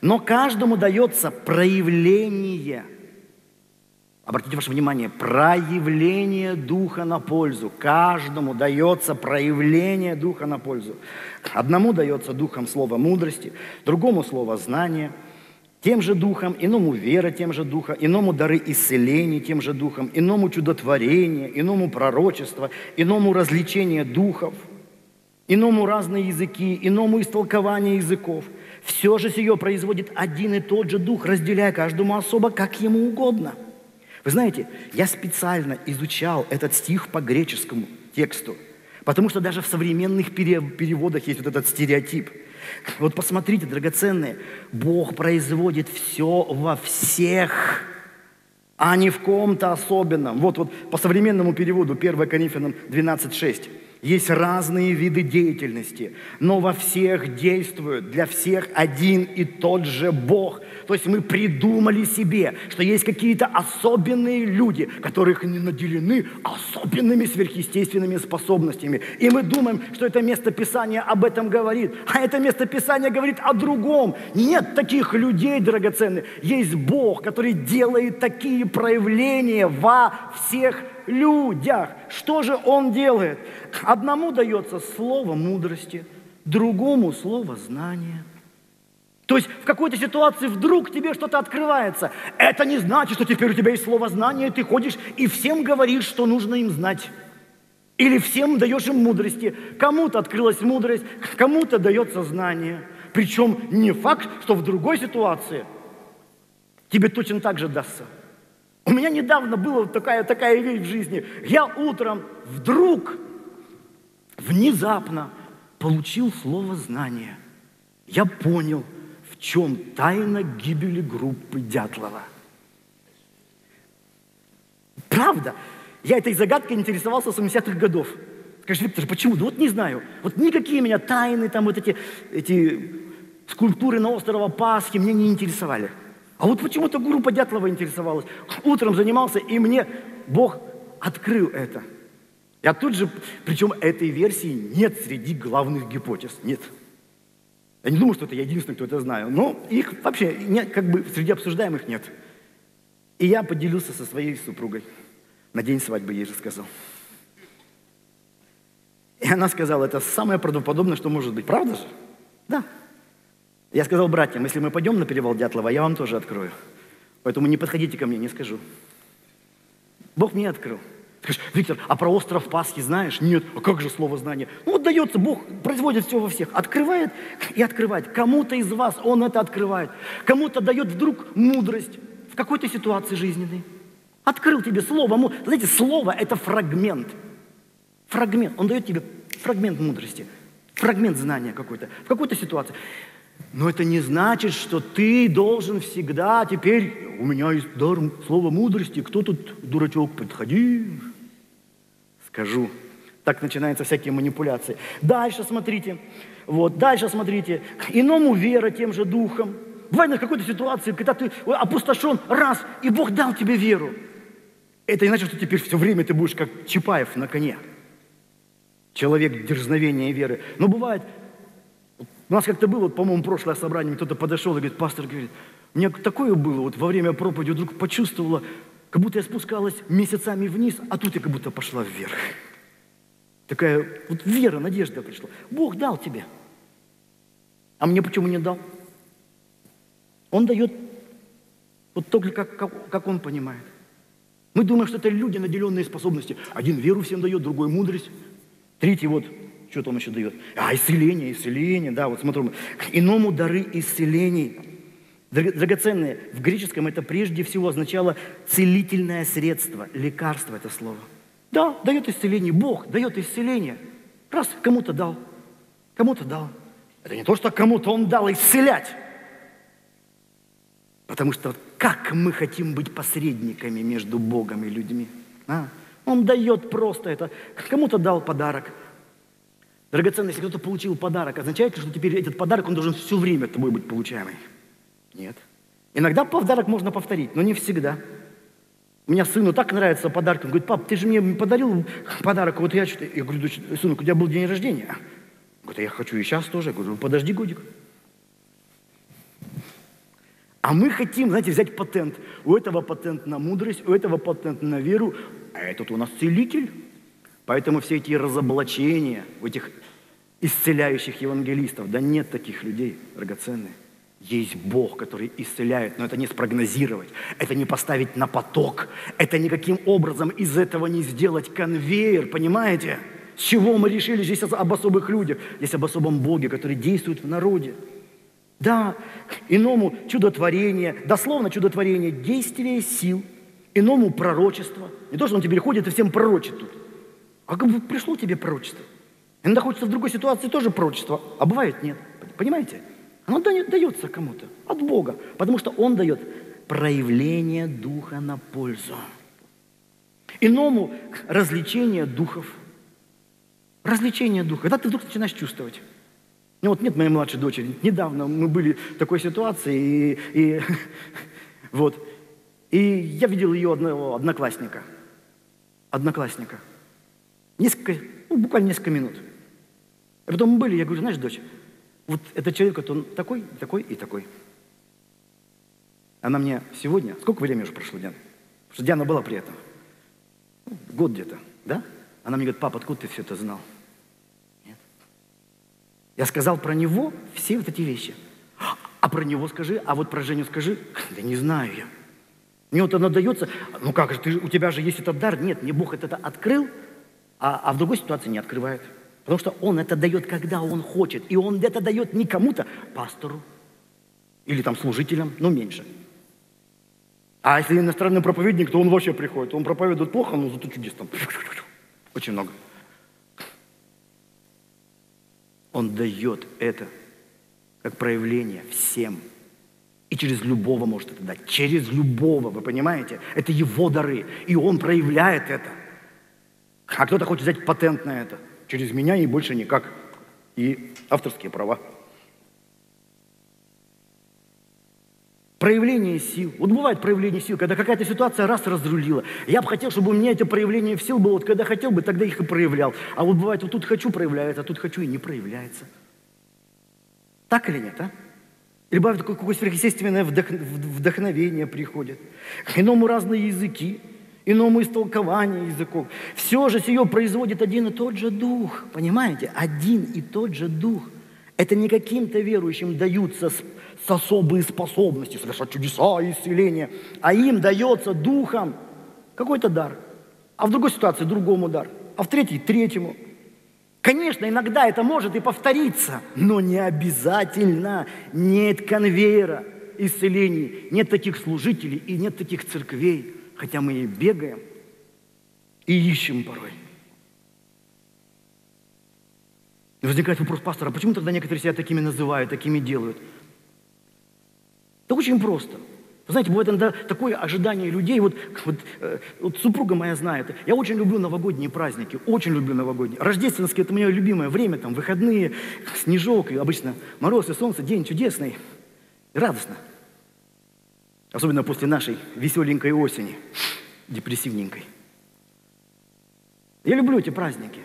Но каждому дается проявление. Обратите ваше внимание, проявление Духа на пользу. Каждому дается проявление Духа на пользу. Одному дается Духом слово мудрости, другому слово знания. Тем же духом, иному вера, тем же духа, иному дары исцеления, тем же духом, иному чудотворение, иному пророчество, иному развлечение духов, иному разные языки, иному истолкование языков. Все же сие производит один и тот же дух, разделяя каждому особо, как ему угодно. Вы знаете, я специально изучал этот стих по греческому тексту, потому что даже в современных переводах есть вот этот стереотип. Вот посмотрите, драгоценные, Бог производит все во всех, а не в ком-то особенном. Вот, вот по современному переводу первое Коринфянам двенадцать шесть. Есть разные виды деятельности, но во всех действует для всех один и тот же Бог. То есть мы придумали себе, что есть какие-то особенные люди, которых не наделены особенными сверхъестественными способностями. И мы думаем, что это местописание об этом говорит, а это местописание говорит о другом. Нет таких людей, драгоценных. Есть Бог, который делает такие проявления во всех людях. Что же Он делает? Одному дается слово мудрости, другому слово знания, То есть в какой-то ситуации вдруг тебе что-то открывается. Это не значит, что теперь у тебя есть слово знание, ты ходишь и всем говоришь, что нужно им знать. Или всем даешь им мудрости. Кому-то открылась мудрость, кому-то дается знание. Причем не факт, что в другой ситуации тебе точно так же дастся. У меня недавно была такая, такая вещь в жизни. Я утром вдруг, внезапно получил слово знание. Я понял, в чем тайна гибели группы Дятлова. Правда. Я этой загадкой интересовался с семидесятых годов. Скажи, Виктор, почему? Да вот не знаю. Вот никакие меня тайны, там вот эти, эти скульптуры на острове Пасхи меня не интересовали. А вот почему-то группа Дятлова интересовалась. Утром занимался, и мне Бог открыл это. Я тут же, причем этой версии нет среди главных гипотез, нет. Я не думаю, что это я единственный, кто это знает, но их вообще нет, как бы среди обсуждаемых нет. И я поделился со своей супругой. На день свадьбы ей же сказал. И она сказала, это самое правдоподобное, что может быть. Правда же? Да. Я сказал братьям, если мы пойдем на перевал Дятлова, я вам тоже открою. Поэтому не подходите ко мне, не скажу. Бог мне открыл. Ты скажешь, Виктор, а про остров Пасхи знаешь? Нет. А как же слово знание? Ну вот дается, Бог производит все во всех. Открывает и открывает. Кому-то из вас Он это открывает. Кому-то дает вдруг мудрость в какой-то ситуации жизненной. Открыл тебе слово. Знаете, слово – это фрагмент. Фрагмент. Он дает тебе фрагмент мудрости, фрагмент знания какой-то, в какой-то ситуации. Но это не значит, что ты должен всегда теперь… У меня есть дар слова мудрости. Кто тут, дурачок, подходи? Скажу. Так начинаются всякие манипуляции. Дальше смотрите. Вот, дальше смотрите. Иному вера тем же духом. Бывает в какой-то ситуации, когда ты опустошен, раз, и Бог дал тебе веру. Это не значит, что теперь все время ты будешь как Чапаев на коне. Человек дерзновения и веры. Но бывает, у нас как-то было, по-моему, прошлое собрание, кто-то подошел и говорит, пастор, говорит, у меня такое было, вот во время проповеди вдруг почувствовала, как будто я спускалась месяцами вниз, а тут я как будто пошла вверх. Такая вот вера, надежда пришла. Бог дал тебе. А мне почему не дал? Он дает вот только как, как, как он понимает. Мы думаем, что это люди, наделенные способностями. Один веру всем дает, другой мудрость. Третий вот, что там еще дает? А, исцеление, исцеление, да, вот смотрим. Иному дары исцелений. Драгоценные. В греческом это прежде всего означало целительное средство, лекарство это слово. Да, дает исцеление, Бог дает исцеление. Раз, кому-то дал, кому-то дал. Это не то, что кому-то он дал исцелять. Потому что как мы хотим быть посредниками между Богом и людьми? А? Он дает просто это. Кому-то дал подарок. Драгоценно, если кто-то получил подарок, означает ли, что теперь этот подарок, он должен все время тобой быть получаемый? Нет. Иногда подарок можно повторить, но не всегда. У меня сыну так нравится подарок. Он говорит, пап, ты же мне подарил подарок. Вот я что-то... Я говорю, сынок, у тебя был день рождения. Он говорит, а я хочу и сейчас тоже. Я говорю, подожди годик. А мы хотим, знаете, взять патент. У этого патент на мудрость, у этого патент на веру, а этот у нас целитель. Поэтому все эти разоблачения у этих исцеляющих евангелистов, да нет таких людей драгоценных. Есть Бог, который исцеляет, но это не спрогнозировать, это не поставить на поток, это никаким образом из этого не сделать конвейер, понимаете? С чего мы решили здесь об особых людях? Здесь об особом Боге, который действует в народе. Да, иному чудотворение, дословно чудотворение, действие сил, иному пророчество. Не то, что он тебе ходит и всем пророчит тут. А как бы пришло тебе пророчество. Иногда хочется в другой ситуации тоже пророчество, а бывает нет. Понимаете? Оно дается кому-то от Бога, потому что Он дает проявление духа на пользу. Иному развлечение духов. Развлечение духа. Когда ты вдруг начинаешь чувствовать. Ну вот нет моей младшей дочери. Недавно мы были в такой ситуации, и, и, вот, и я видел ее одного одноклассника. Одноклассника. Несколько, ну, буквально несколько минут. А потом мы были, я говорю, знаешь, дочь, вот этот человек, вот он такой, такой и такой. Она мне сегодня... Сколько времени уже прошло, Диана? Потому что Диана была при этом. Год где-то, да? Она мне говорит, папа, откуда ты все это знал? Я сказал про него все вот эти вещи. А про него скажи, а вот про Женю скажи. Да не знаю я. Мне вот она дается, ну как же, ты, у тебя же есть этот дар. Нет, мне Бог это открыл, а, а в другой ситуации не открывает. Потому что Он это дает, когда Он хочет. И Он это дает не кому-то, пастору или там служителям, но меньше. А если иностранный проповедник, то он вообще приходит. Он проповедует плохо, но зато чудес там очень много. Он дает это как проявление всем. И через любого может это дать. Через любого, вы понимаете? Это его дары. И он проявляет это. А кто-то хочет взять патент на это. Через меня и больше никак. И авторские права. Проявление сил. Вот бывает проявление сил, когда какая-то ситуация раз разрулила. Я бы хотел, чтобы у меня это проявление сил было. Вот когда хотел бы, тогда их и проявлял. А вот бывает, вот тут хочу проявляется, а тут хочу и не проявляется. Так или нет, а? Или бывает такое какое-то сверхъестественное вдох... вдохновение приходит. Иному разные языки, иному истолкование языков. Все же сие производит один и тот же дух. Понимаете? Один и тот же дух. Это не каким-то верующим даются с, с особые способности, совершать чудеса и исцеления, а им дается духом какой-то дар. А в другой ситуации другому дар, а в третьей третьему. Конечно, иногда это может и повториться, но не обязательно. Нет конвейера исцелений, нет таких служителей и нет таких церквей, хотя мы и бегаем, и ищем порой. Возникает вопрос пастора, а почему тогда некоторые себя такими называют, такими делают? Да очень просто. Вы знаете, бывает иногда такое ожидание людей, вот, вот, вот супруга моя знает, я очень люблю новогодние праздники, очень люблю новогодние. Рождественские – это мое любимое время, там, выходные, снежок, и обычно мороз и солнце, день чудесный, и радостно. Особенно после нашей веселенькой осени, депрессивненькой. Я люблю эти праздники.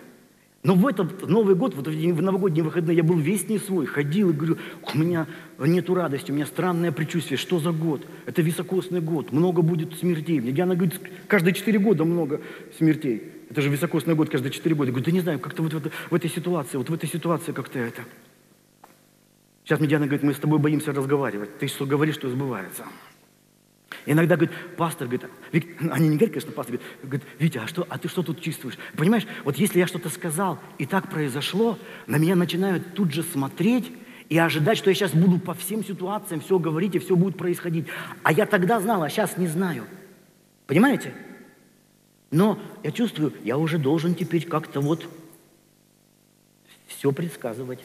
Но в этот Новый год, вот в новогодние выходные я был весь не свой, ходил и говорю, у меня нету радости, у меня странное предчувствие, что за год? Это високосный год, много будет смертей. Мне Диана говорит, каждые четыре года много смертей. Это же високосный год, каждые четыре года. Я говорю, да не знаю, как-то вот в, это, в этой ситуации, вот в этой ситуации как-то это. Сейчас мне Диана говорит, мы с тобой боимся разговаривать, ты что говоришь, что сбывается. Иногда, говорит, пастор, говорит, они не говорят, конечно, пастор, говорит, говорит, Витя, а, что, а ты что тут чувствуешь? Понимаешь, вот если я что-то сказал, и так произошло, на меня начинают тут же смотреть и ожидать, что я сейчас буду по всем ситуациям все говорить, и все будет происходить. А я тогда знал, а сейчас не знаю. Понимаете? Но я чувствую, я уже должен теперь как-то вот все предсказывать.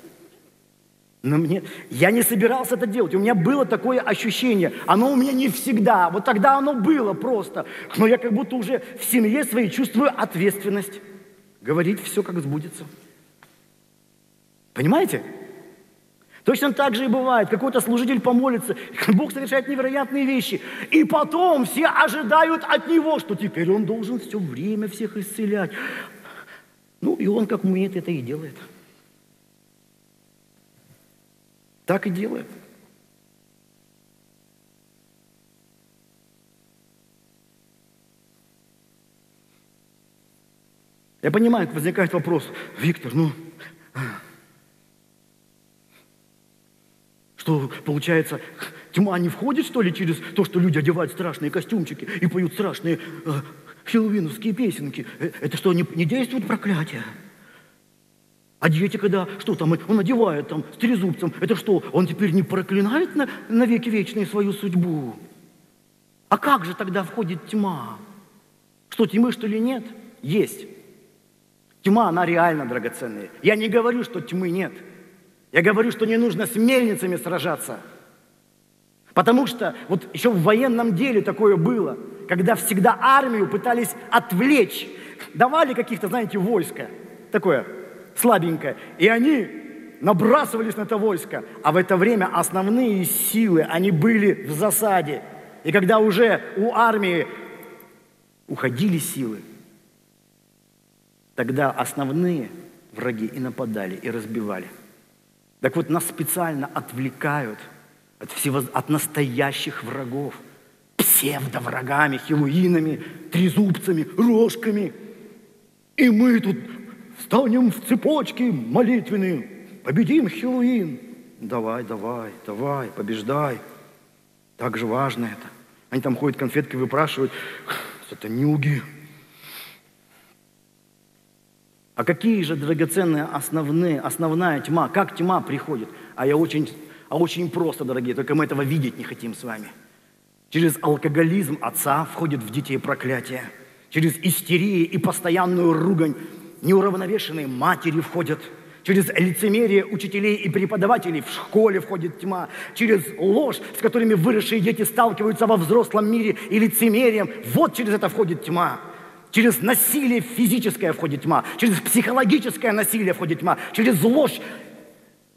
Но мне, я не собирался это делать, у меня было такое ощущение, оно у меня не всегда, вот тогда оно было просто, но я как будто уже в семье своей чувствую ответственность, говорить все как сбудется. Понимаете? Точно так же и бывает, какой-то служитель помолится, Бог совершает невероятные вещи, и потом все ожидают от него, что теперь он должен все время всех исцелять. Ну и он как умеет это и делает. Так и делает. Я понимаю, возникает вопрос, Виктор, ну, что получается, тьма не входит, что ли, через то, что люди одевают страшные костюмчики и поют страшные э, хэллоуиновские песенки? Это что, не, не действует проклятие? А дети, когда, что там, он одевает там с трезубцем, это что, он теперь не проклинает на, на веки вечные свою судьбу? А как же тогда входит тьма? Что, тьмы, что ли, нет? Есть. Тьма, она реально драгоценная. Я не говорю, что тьмы нет. Я говорю, что не нужно с мельницами сражаться. Потому что вот еще в военном деле такое было, когда всегда армию пытались отвлечь. Давали каких-то, знаете, войска. Такое слабенько. И они набрасывались на это войско. А в это время основные силы, они были в засаде. И когда уже у армии уходили силы, тогда основные враги и нападали, и разбивали. Так вот, нас специально отвлекают от, всевоз... от настоящих врагов. Псевдоврагами, хэллоуинами, трезубцами, рожками. И мы тут станем в цепочке молитвенные, победим хэллоуин. давай, давай, давай, побеждай. Так же важно это. Они там ходят, конфетки выпрашивают. Это нюги. А какие же драгоценные основные, основная тьма? Как тьма приходит? А я очень, а очень просто, дорогие, только мы этого видеть не хотим с вами. Через алкоголизм отца входит в детей проклятие. Через истерию и постоянную ругань неуравновешенные матери входят. Через лицемерие учителей и преподавателей в школе входит тьма. Через ложь, с которыми выросшие дети сталкиваются во взрослом мире, и лицемерием, вот через это входит тьма. Через насилие физическое входит тьма. Через психологическое насилие входит тьма. Через ложь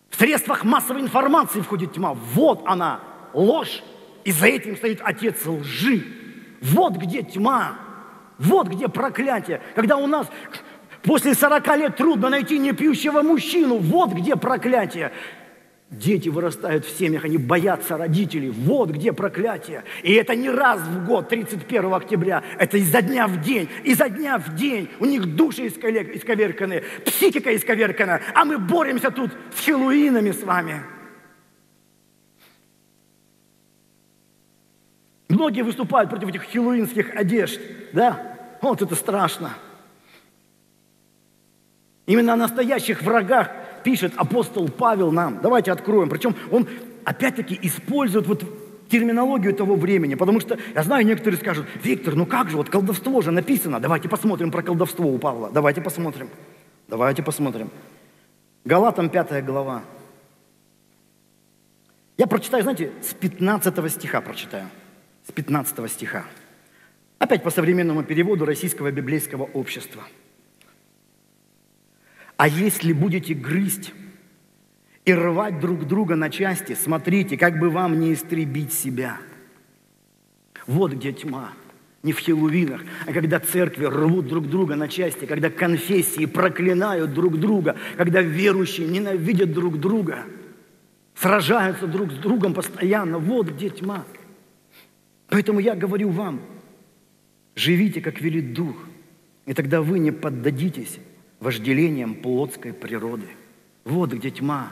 в средствах массовой информации входит тьма. Вот она, ложь. И за этим стоит отец лжи. Вот где тьма. Вот где проклятие. Когда у нас... После сорока лет трудно найти непьющего мужчину. Вот где проклятие. Дети вырастают в семьях, они боятся родителей. Вот где проклятие. И это не раз в год, тридцать первого октября. Это изо дня в день, изо дня в день. У них души исковерканы, психика исковеркана. А мы боремся тут с хэллоуинами с вами. Многие выступают против этих хэллоуинских одежд. Да? Вот это страшно. Именно о настоящих врагах пишет апостол Павел нам. Давайте откроем. Причем он опять-таки использует вот терминологию того времени. Потому что, я знаю, некоторые скажут: Виктор, ну как же, вот колдовство же написано. Давайте посмотрим про колдовство у Павла. Давайте посмотрим. Давайте посмотрим. Галатам пятая глава. Я прочитаю, знаете, с пятнадцатого стиха прочитаю. С пятнадцатого стиха. Опять по современному переводу Российского библейского общества. «А если будете грызть и рвать друг друга на части, смотрите, как бы вам не истребить себя». Вот где тьма. Не в хэллоуинах, а когда церкви рвут друг друга на части, когда конфессии проклинают друг друга, когда верующие ненавидят друг друга, сражаются друг с другом постоянно. Вот где тьма. Поэтому я говорю вам, живите, как велит Дух, и тогда вы не поддадитесь вожделением плотской природы. Вот где тьма.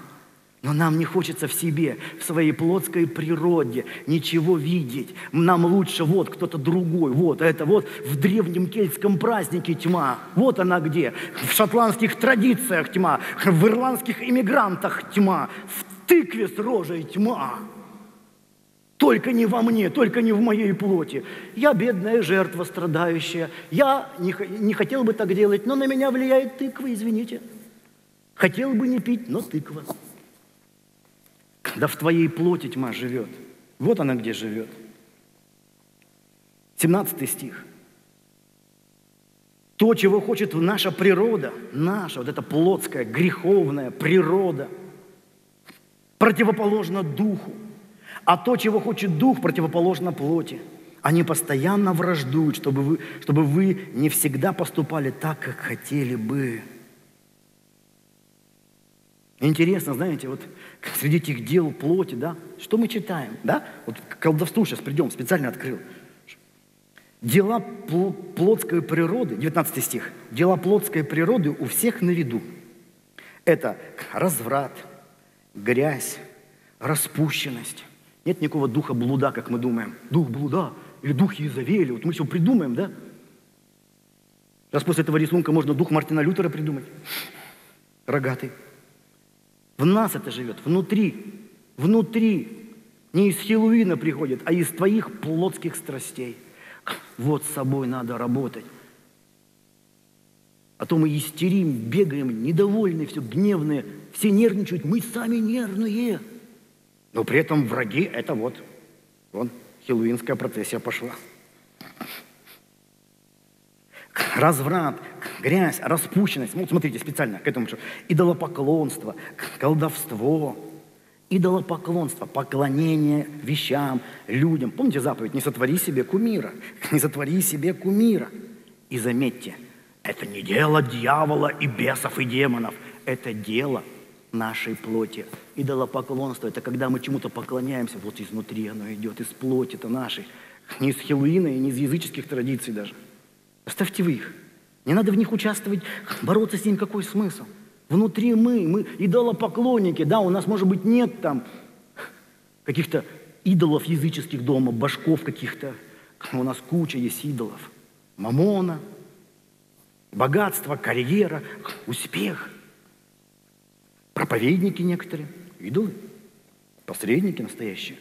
Но нам не хочется в себе, в своей плотской природе ничего видеть. Нам лучше вот кто-то другой. Вот это вот в древнем кельтском празднике тьма. Вот она где. В шотландских традициях тьма. В ирландских иммигрантах тьма. В тыкве с рожей тьма. Только не во мне, только не в моей плоти. Я бедная жертва, страдающая. Я не, не хотел бы так делать, но на меня влияет тыква, извините. Хотел бы не пить, но тыква. Да в твоей плоти тьма живет. Вот она где живет. семнадцатый стих. То, чего хочет наша природа, наша, вот эта плотская, греховная природа, противоположно духу. А то, чего хочет дух, противоположно плоти. Они постоянно враждуют, чтобы вы, чтобы вы не всегда поступали так, как хотели бы. Интересно, знаете, вот среди этих дел плоти, да, что мы читаем, да? Вот к колдовству сейчас придем, специально открыл. Дела плотской природы, девятнадцатый стих, дела плотской природы у всех на виду. Это разврат, грязь, распущенность. Нет никакого духа блуда, как мы думаем. Дух блуда или дух Иезавели. Вот мы все придумаем, да? Раз после этого рисунка можно дух Мартина Лютера придумать. Рогатый. В нас это живет, внутри. Внутри. Не из хэллоуина приходит, а из твоих плотских страстей. Вот с собой надо работать. А то мы истерим, бегаем, недовольны, все гневные. Все нервничают, мы сами нервные. Но при этом враги – это вот, вон, хэллоуинская процессия пошла. Разврат, грязь, распущенность. Вот смотрите, специально к этому. Идолопоклонство, колдовство. Идолопоклонство, поклонение вещам, людям. Помните заповедь? Не сотвори себе кумира. Не сотвори себе кумира. И заметьте, это не дело дьявола и бесов и демонов. Это дело нашей плоти. Идолопоклонство – это когда мы чему-то поклоняемся, вот изнутри оно идет, из плоти-то нашей. Не из хэллоуина и не из языческих традиций даже. Оставьте вы их. Не надо в них участвовать, бороться с ним, какой смысл? Внутри мы, мы идолопоклонники, да, у нас, может быть, нет там каких-то идолов языческих дома, башков каких-то. У нас куча есть идолов. Мамона, богатство, карьера, успех. Проповедники некоторые, идолы, посредники настоящие.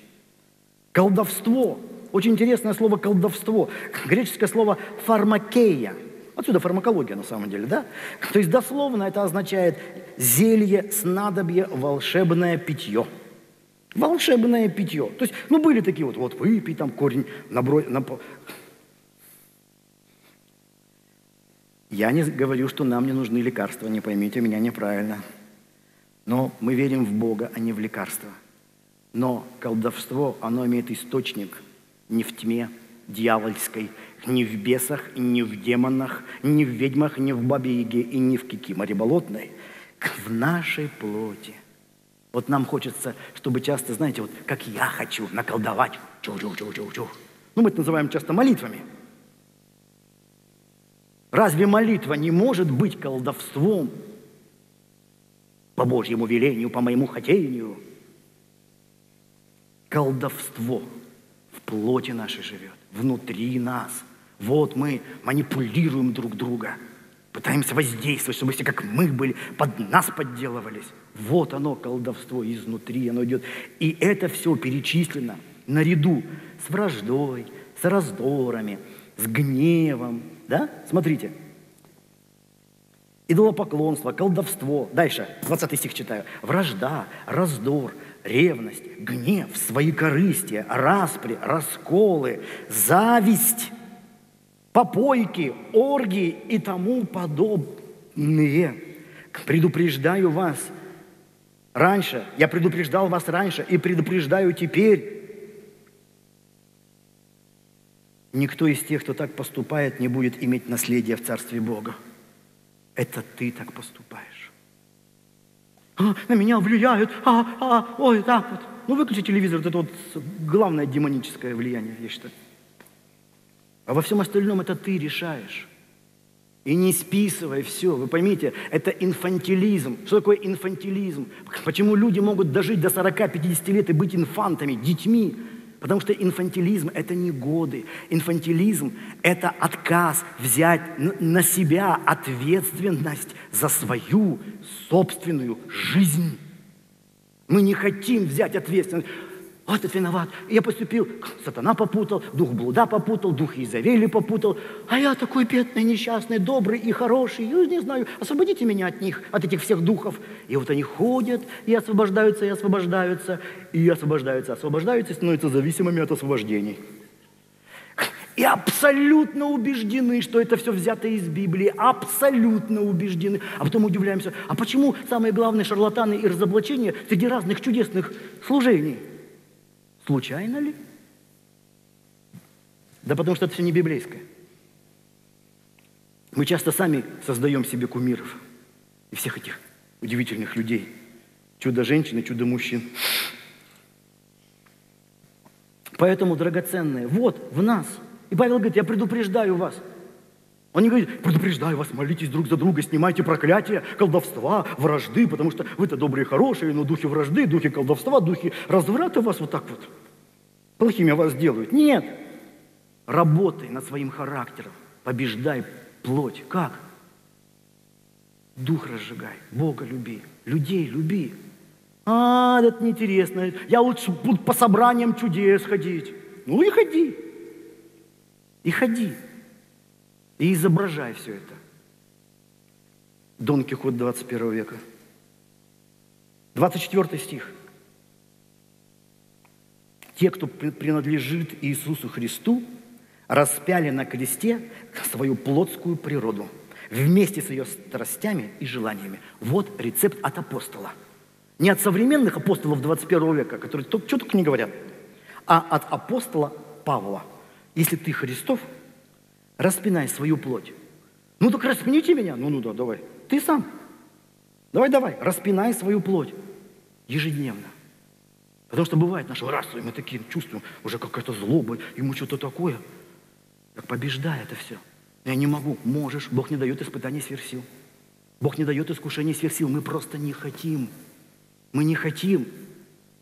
Колдовство. Очень интересное слово колдовство. Греческое слово фармакея. Отсюда фармакология на самом деле, да? То есть дословно это означает зелье, снадобье, волшебное питье. Волшебное питье. То есть, ну, были такие вот, вот выпей там корень, набрось... Нап... Я не говорю, что нам не нужны лекарства, не поймите меня неправильно. Но мы верим в Бога, а не в лекарства. Но колдовство, оно имеет источник не в тьме дьявольской, не в бесах, не в демонах, не в ведьмах, не в бабе-яге и не в кикиморе болотной. В нашей плоти. Вот нам хочется, чтобы часто, знаете, вот как я хочу наколдовать. Чу-чу-чу-чу-чу. Ну, мы это называем часто молитвами. Разве молитва не может быть колдовством? По Божьему велению, по моему хотению. Колдовство в плоти нашей живет, внутри нас. Вот мы манипулируем друг друга, пытаемся воздействовать, чтобы все как мы были, под нас подделывались. Вот оно, колдовство изнутри, оно идет. И это все перечислено наряду с враждой, с раздорами, с гневом. Да? Смотрите. Идолопоклонство, колдовство. Дальше, двадцатый стих читаю. Вражда, раздор, ревность, гнев, своекорыстие, распри, расколы, зависть, попойки, оргии и тому подобное. Предупреждаю вас раньше, я предупреждал вас раньше и предупреждаю теперь. Никто из тех, кто так поступает, не будет иметь наследия в Царстве Бога. Это ты так поступаешь. А, на меня влияют, а, а, ой, так вот. Ну, выключи телевизор, это вот главное демоническое влияние, я считаю. А во всем остальном это ты решаешь. И не списывай все, вы поймите, это инфантилизм. Что такое инфантилизм? Почему люди могут дожить до сорока-пятидесяти лет и быть инфантами, детьми? Потому что инфантилизм – это не годы. Инфантилизм – это отказ взять на себя ответственность за свою собственную жизнь. Мы не хотим взять ответственность. Вот этот виноват. Я поступил, сатана попутал, дух блуда попутал, дух Иезавели попутал. А я такой бедный, несчастный, добрый и хороший. Я не знаю, освободите меня от них, от этих всех духов. И вот они ходят, и освобождаются, и освобождаются, и освобождаются, освобождаются, и становятся зависимыми от освобождений. И абсолютно убеждены, что это все взято из Библии. Абсолютно убеждены. А потом удивляемся, а почему самые главные шарлатаны и разоблачения среди разных чудесных служений? Случайно ли? Да потому что это все не библейское. Мы часто сами создаем себе кумиров и всех этих удивительных людей. Чудо-женщин и чудо-мужчин. Поэтому, драгоценные, вот в нас. И Павел говорит, я предупреждаю вас. Он не говорит, предупреждаю вас, молитесь друг за друга, снимайте проклятие, колдовства, вражды, потому что вы-то добрые и хорошие, но духи вражды, духи колдовства, духи разврата вас вот так вот плохими вас делают. Нет. Работай над своим характером, побеждай плоть. Как? Дух разжигай, Бога люби, людей люби. А, это неинтересно, я лучше буду по собраниям чудес ходить. Ну и ходи, и ходи. И изображай все это. Дон Кихот двадцать первого века. двадцать четвёртый стих. Те, кто принадлежит Иисусу Христу, распяли на кресте свою плотскую природу вместе с ее страстями и желаниями. Вот рецепт от апостола. Не от современных апостолов двадцать первого века, которые только, что только не говорят, а от апостола Павла. Если ты Христов, распинай свою плоть. Ну так распините меня. Ну, ну да, давай. Ты сам. Давай, давай. Распинай свою плоть. Ежедневно. Потому что бывает наша раса, и мы такие чувствуем, уже какая-то злоба, ему что-то такое. Так побеждай это все. Я не могу. Можешь. Бог не дает испытаний сверх сил. Бог не дает искушений сверх сил. Мы просто не хотим. Мы не хотим.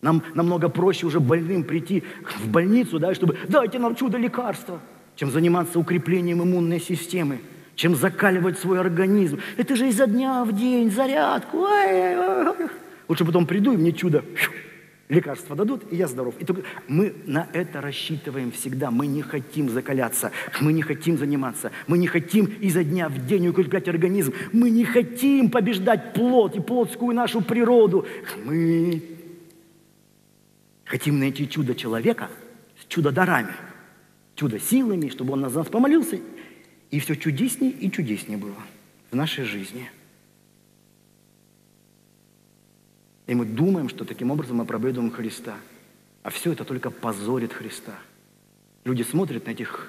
Нам намного проще уже больным прийти в больницу, да, чтобы дайте нам чудо лекарства, чем заниматься укреплением иммунной системы, чем закаливать свой организм. Это же изо дня в день, зарядку. Лучше потом приду, и мне чудо, лекарства дадут, и я здоров. И только мы на это рассчитываем всегда. Мы не хотим закаляться, мы не хотим заниматься, мы не хотим изо дня в день укреплять организм, мы не хотим побеждать плоть и плотскую нашу природу. Мы хотим найти чудо человека с чудо-дарами, чудо-силами, чтобы он на нас помолился. И все чудесней и чудесней было в нашей жизни. И мы думаем, что таким образом мы проповедуем Христа. А все это только позорит Христа. Люди смотрят на этих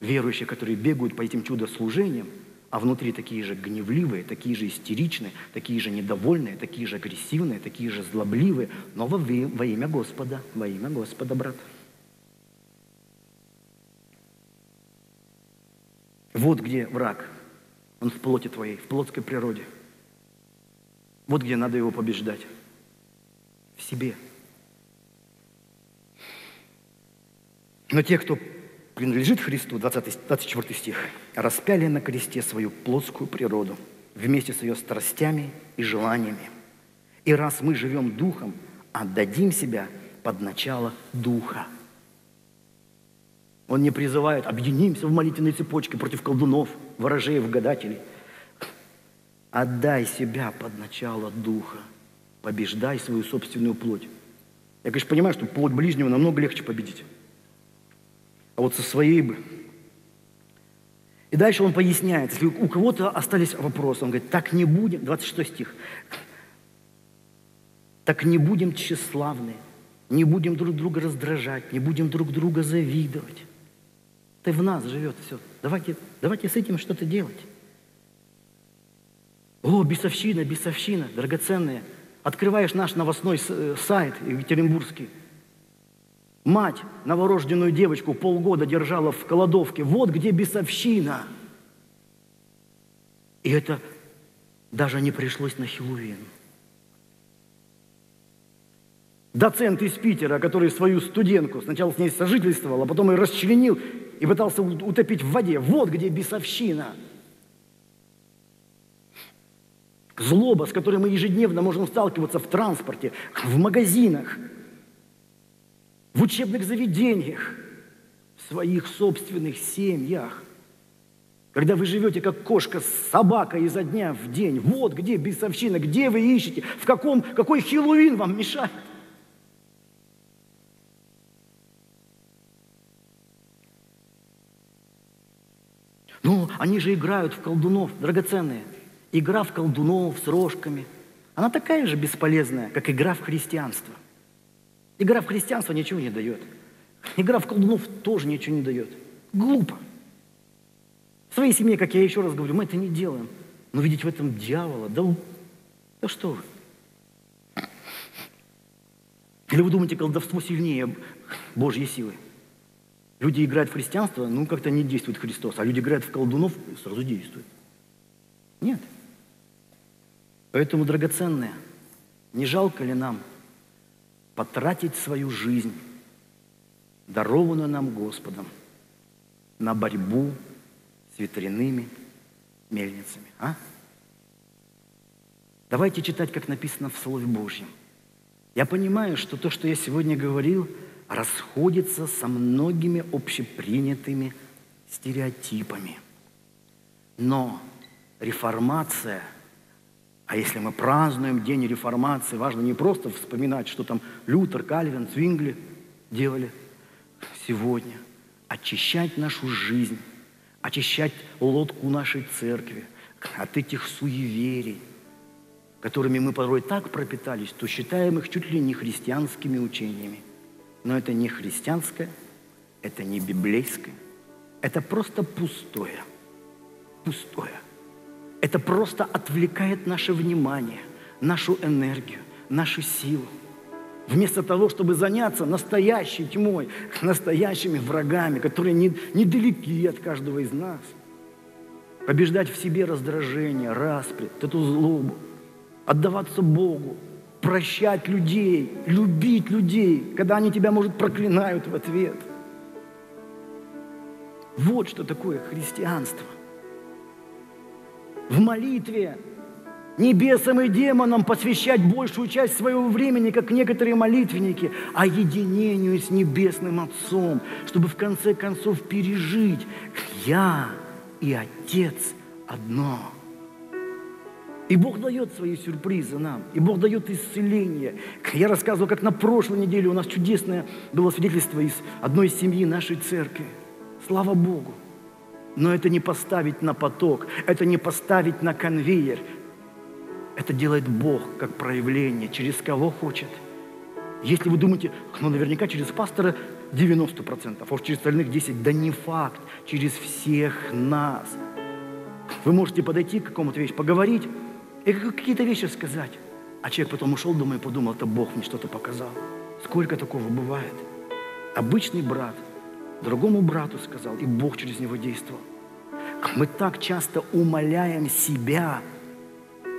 верующих, которые бегают по этим чудо-служениям, а внутри такие же гневливые, такие же истеричные, такие же недовольные, такие же агрессивные, такие же злобливые, но во, во имя Господа, во имя Господа, брат. Вот где враг, он в плоти твоей, в плотской природе. Вот где надо его побеждать. В себе. Но те, кто принадлежит Христу, двадцатый, двадцать четвёртый стих, распяли на кресте свою плотскую природу вместе с ее страстями и желаниями. И раз мы живем Духом, отдадим себя под начало Духа. Он не призывает, объединимся в молитвенной цепочке против колдунов, ворожеев, гадателей. Отдай себя под начало Духа, побеждай свою собственную плоть. Я, конечно, понимаю, что плоть ближнего намного легче победить. А вот со своей бы. И дальше он поясняет, если у кого-то остались вопросы, он говорит, так не будем, двадцать шестой стих, так не будем тщеславны, не будем друг друга раздражать, не будем друг друга завидовать. Ты в нас живет все. Давайте, давайте с этим что-то делать. О, бесовщина, бесовщина, драгоценная. Открываешь наш новостной сайт екатеринбургский. Мать новорожденную девочку полгода держала в кладовке. Вот где бесовщина. И это даже не пришлось на Хэллоуин. Доцент из Питера, который свою студентку сначала с ней сожительствовал, а потом ее расчленил и пытался утопить в воде. Вот где бесовщина. Злоба, с которой мы ежедневно можем сталкиваться в транспорте, в магазинах, в учебных заведениях, в своих собственных семьях. Когда вы живете как кошка с собакой изо дня в день, вот где бесовщина, где вы ищете, в каком, какой Хэллоуин вам мешает. Ну, они же играют в колдунов, драгоценные. Игра в колдунов с рожками. Она такая же бесполезная, как игра в христианство. Игра в христианство ничего не дает. Игра в колдунов тоже ничего не дает. Глупо. В своей семье, как я еще раз говорю, мы это не делаем. Но видеть в этом дьявола, да, да что вы. Или вы думаете, колдовство сильнее Божьей силы? Люди играют в христианство, ну как-то не действует Христос. А люди играют в колдунов, сразу действует. Нет. Поэтому, драгоценное, не жалко ли нам потратить свою жизнь, дарованную нам Господом, на борьбу с ветряными мельницами? А? Давайте читать, как написано в Слове Божьем. Я понимаю, что то, что я сегодня говорил, расходится со многими общепринятыми стереотипами. Но реформация, а если мы празднуем День реформации, важно не просто вспоминать, что там Лютер, Кальвин, Цвингли делали сегодня. Очищать нашу жизнь, очищать лодку нашей церкви от этих суеверий, которыми мы порой так пропитались, то считаем их чуть ли не христианскими учениями. Но это не христианское, это не библейское, это просто пустое, пустое. Это просто отвлекает наше внимание, нашу энергию, нашу силу. Вместо того, чтобы заняться настоящей тьмой, настоящими врагами, которые недалеки от каждого из нас. побеждать в себе раздражение, распри, эту злобу, отдаваться Богу, прощать людей, любить людей, когда они тебя, может, проклинают в ответ. Вот что такое христианство. В молитве небесам и демонам посвящать большую часть своего времени, как некоторые молитвенники, а единению с Небесным Отцом, чтобы в конце концов пережить «Я и Отец одно». И Бог дает свои сюрпризы нам, и Бог дает исцеление. Я рассказывал, как на прошлой неделе у нас чудесное было свидетельство из одной семьи нашей церкви. Слава Богу! Но это не поставить на поток, это не поставить на конвейер. Это делает Бог как проявление, через кого хочет. Если вы думаете, ну наверняка через пастора девяносто процентов, а уж через остальных десять процентов, да не факт, через всех нас. Вы можете подойти к какому-то вещи, поговорить и какие-то вещи сказать. А человек потом ушел домой и подумал, это Бог мне что-то показал. Сколько такого бывает? Обычный брат другому брату сказал, и Бог через него действовал. Мы так часто умаляем себя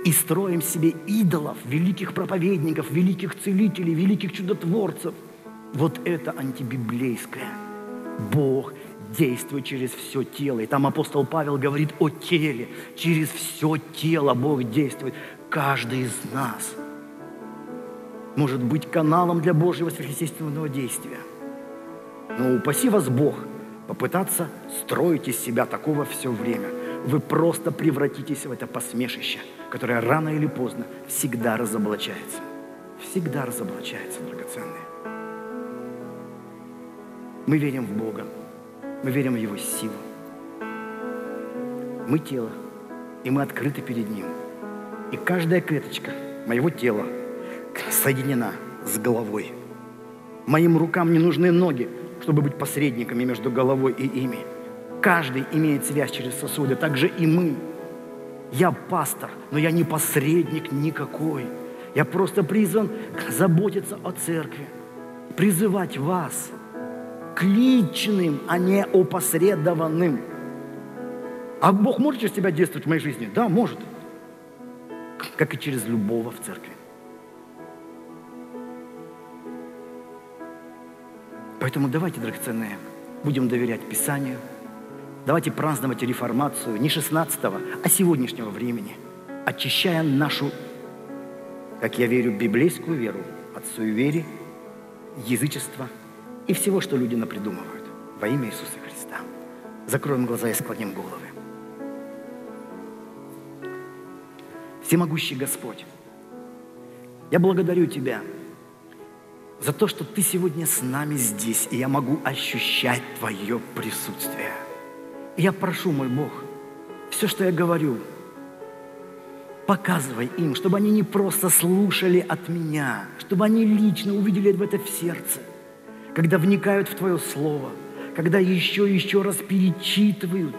и строим себе идолов, великих проповедников, великих целителей, великих чудотворцев. Вот это антибиблейское. Бог действует через все тело. И там апостол Павел говорит о теле. Через все тело Бог действует. Каждый из нас может быть каналом для Божьего сверхъестественного действия. Но упаси вас Бог попытаться строить из себя такого все время. Вы просто превратитесь в это посмешище, которое рано или поздно всегда разоблачается. Всегда разоблачается, драгоценное. Мы верим в Бога. Мы верим в Его силу. Мы тело, и мы открыты перед Ним. И каждая клеточка моего тела соединена с головой. Моим рукам не нужны ноги, чтобы быть посредниками между головой и ими. Каждый имеет связь через сосуды, так же и мы. Я пастор, но я не посредник никакой. Я просто призван заботиться о церкви, призывать вас к личным, а не опосредованным. А Бог может через тебя действовать в моей жизни? Да, может. Как и через любого в церкви. Поэтому давайте, драгоценные, будем доверять Писанию. Давайте праздновать реформацию не шестнадцатого, а сегодняшнего времени, очищая нашу, как я верю, библейскую веру от суеверий, язычества и всего, что люди напридумывают. Во имя Иисуса Христа. Закроем глаза и склоним головы. Всемогущий Господь, я благодарю Тебя за то, что Ты сегодня с нами здесь, и я могу ощущать Твое присутствие. И я прошу, мой Бог, все, что я говорю, показывай им, чтобы они не просто слушали от меня, чтобы они лично увидели это в сердце, когда вникают в Твое Слово, когда еще и еще раз перечитывают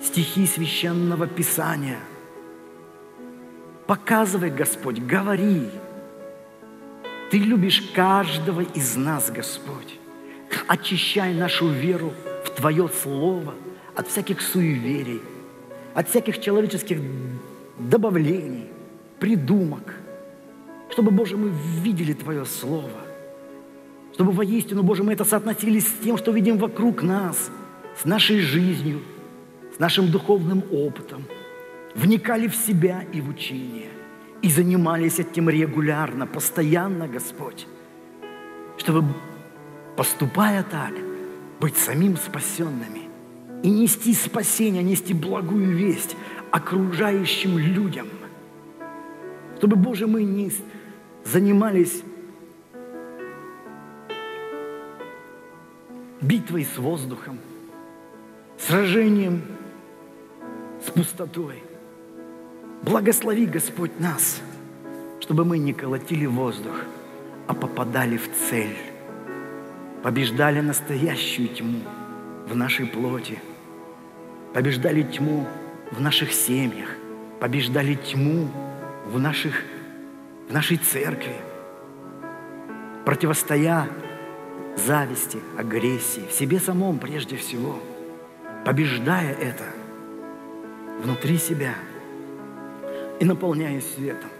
стихи Священного Писания. Показывай, Господь, говори. Ты любишь каждого из нас, Господь. Очищай нашу веру в Твое Слово от всяких суеверий, от всяких человеческих добавлений, придумок. Чтобы, Боже, мы видели Твое Слово. Чтобы воистину, Боже, мы это соотносили с тем, что видим вокруг нас, с нашей жизнью, с нашим духовным опытом. Вникали в себя и в учение. И занимались этим регулярно, постоянно, Господь, чтобы, поступая так, быть самим спасенными и нести спасение, нести благую весть окружающим людям. Чтобы, Боже, мы не занимались битвой с воздухом, сражением с пустотой. Благослови, Господь, нас, чтобы мы не колотили воздух, а попадали в цель, побеждали настоящую тьму в нашей плоти, побеждали тьму в наших семьях, побеждали тьму в, наших, в нашей церкви, противостоя зависти, агрессии, в себе самом прежде всего, побеждая это внутри себя и наполняясь светом.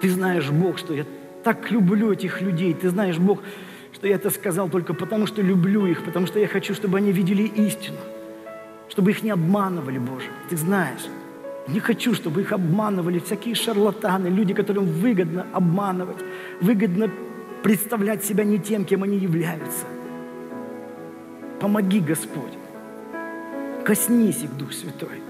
Ты знаешь, Бог, что я так люблю этих людей. Ты знаешь, Бог, что я это сказал только потому, что люблю их, потому что я хочу, чтобы они видели истину, чтобы их не обманывали, Боже. Ты знаешь, не хочу, чтобы их обманывали всякие шарлатаны, люди, которым выгодно обманывать, выгодно представлять себя не тем, кем они являются. Помоги, Господь, коснись их, Дух Святой,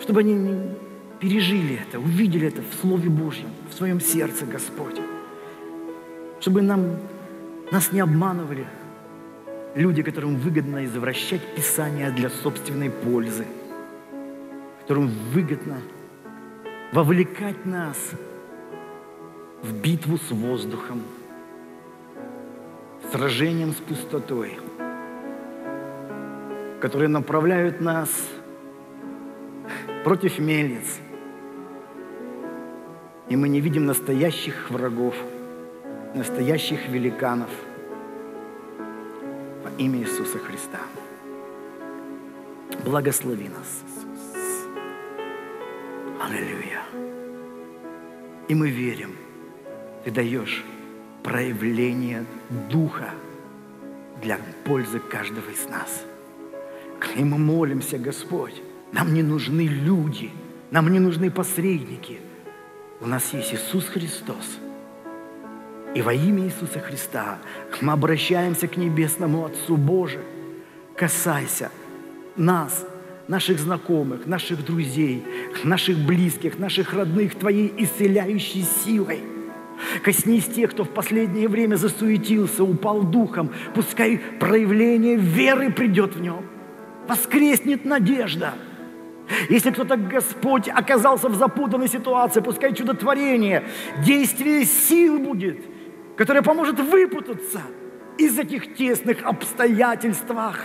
чтобы они не пережили это, увидели это в Слове Божьем, в своем сердце, Господь, чтобы нам, нас не обманывали люди, которым выгодно извращать Писание для собственной пользы, которым выгодно вовлекать нас в битву с воздухом, сражением с пустотой, которые направляют нас против мельниц. И мы не видим настоящих врагов, настоящих великанов во имя Иисуса Христа. Благослови нас, Иисус. Аллилуйя. И мы верим, Ты даешь проявление Духа для пользы каждого из нас. И мы молимся, Господь, нам не нужны люди, нам не нужны посредники. У нас есть Иисус Христос. И во имя Иисуса Христа мы обращаемся к Небесному Отцу. Боже, касайся нас, наших знакомых, наших друзей, наших близких, наших родных Твоей исцеляющей силой. Коснись тех, кто в последнее время засуетился, упал духом. Пускай проявление веры придет в нем. Воскреснет надежда. Если кто-то, Господь, оказался в запутанной ситуации, пускай чудотворение, действие сил будет, которое поможет выпутаться из этих тесных обстоятельствах.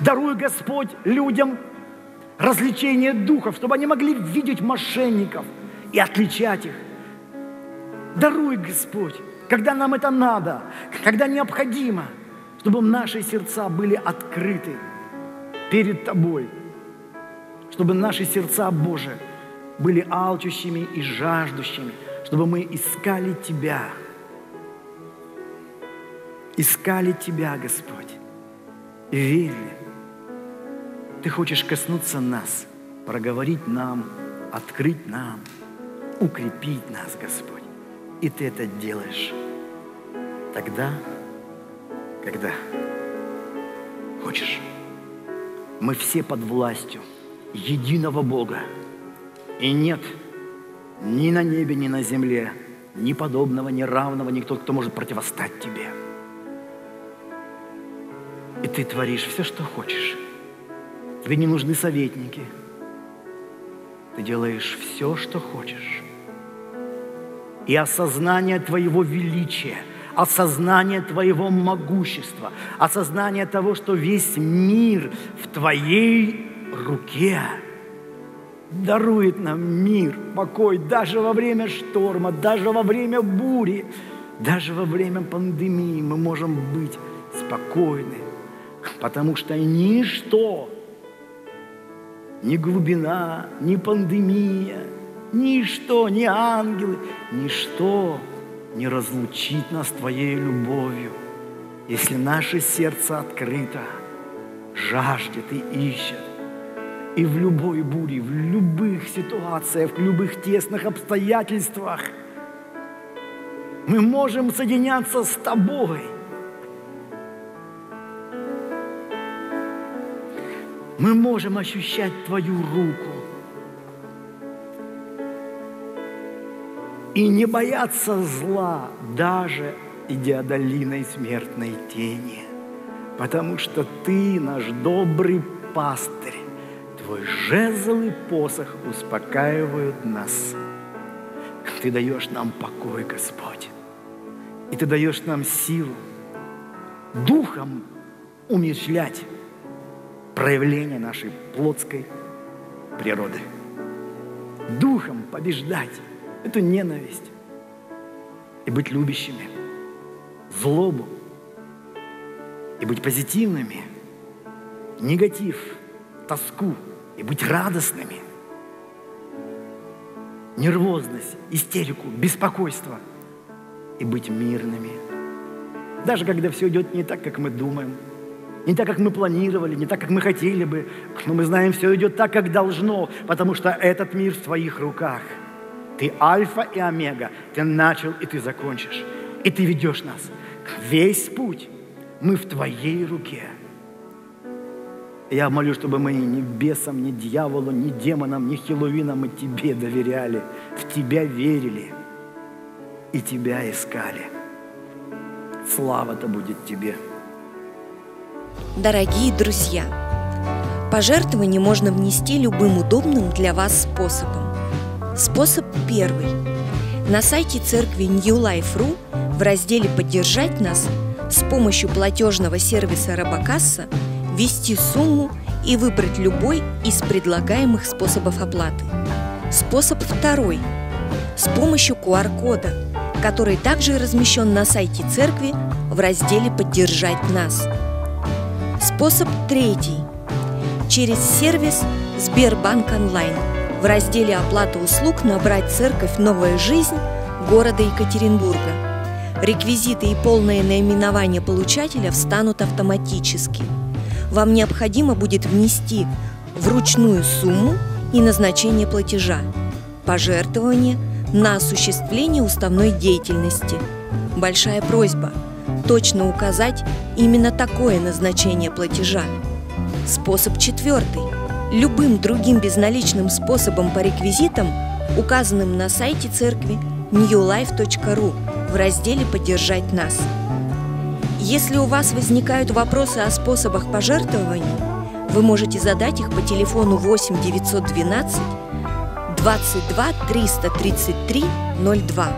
Даруй, Господь, людям развлечение духов, чтобы они могли видеть мошенников и отличать их. Даруй, Господь, когда нам это надо, когда необходимо, чтобы наши сердца были открыты перед Тобой, чтобы наши сердца, Боже, были алчущими и жаждущими, чтобы мы искали Тебя, искали Тебя, Господь, и верили. Ты хочешь коснуться нас, проговорить нам, открыть нам, укрепить нас, Господь, и Ты это делаешь тогда, когда хочешь. Мы все под властью единого Бога. И нет ни на небе, ни на земле, ни подобного, ни равного, никто, кто может противостать Тебе. И Ты творишь все, что хочешь. Тебе не нужны советники. Ты делаешь все, что хочешь. И осознание Твоего величия, осознание Твоего могущества, осознание того, что весь мир в Твоей руке, дарует нам мир, покой даже во время шторма, даже во время бури, даже во время пандемии мы можем быть спокойны, потому что ничто, ни глубина, ни пандемия, ничто, ни ангелы, ничто не разлучит нас Твоей любовью, если наше сердце открыто, жаждет и ищет. И в любой буре, в любых ситуациях, в любых тесных обстоятельствах мы можем соединяться с Тобой. Мы можем ощущать Твою руку и не бояться зла, даже идя долиной смертной тени. Потому что Ты наш добрый пастырь. Твой жезл и посох успокаивают нас. Ты даешь нам покой, Господь. И Ты даешь нам силу духом умерщвлять проявление нашей плотской природы. Духом побеждать эту ненависть и быть любящими, злобу и быть позитивными, негатив, тоску и быть радостными, нервозность, истерику, беспокойство и быть мирными. Даже когда все идет не так, как мы думаем, не так, как мы планировали, не так, как мы хотели бы, но мы знаем, все идет так, как должно, потому что этот мир в твоих руках. Ты альфа и омега, ты начал и ты закончишь, и ты ведешь нас. Весь путь мы в твоей руке. Я молю, чтобы мы ни бесам, ни дьяволу, ни демонам, ни Хэллоуинам мы тебе доверяли, в тебя верили и тебя искали. Слава-то будет тебе. Дорогие друзья, пожертвование можно внести любым удобным для вас способом. Способ первый. На сайте церкви нью лайф точка ру в разделе «Поддержать нас» с помощью платежного сервиса «Робокасса» ввести сумму и выбрать любой из предлагаемых способов оплаты. Способ второй. С помощью ку ар кода, который также размещен на сайте церкви в разделе «Поддержать нас». Способ третий. Через сервис Сбербанк онлайн в разделе «Оплата услуг» набрать «Церковь Новая Жизнь» города Екатеринбурга. Реквизиты и полное наименование получателя встанут автоматически. Вам необходимо будет внести вручную сумму и назначение платежа, пожертвование на осуществление уставной деятельности. Большая просьба точно указать именно такое назначение платежа. Способ четвертый. Любым другим безналичным способом по реквизитам, указанным на сайте церкви нью лайф точка ру в разделе «Поддержать нас». Если у вас возникают вопросы о способах пожертвований, вы можете задать их по телефону восемь девятьсот двенадцать двадцать два триста тридцать три ноль два.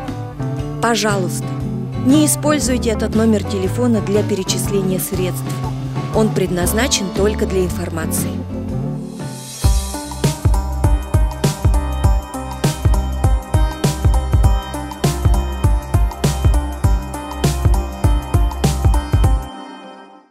Пожалуйста, не используйте этот номер телефона для перечисления средств. Он предназначен только для информации.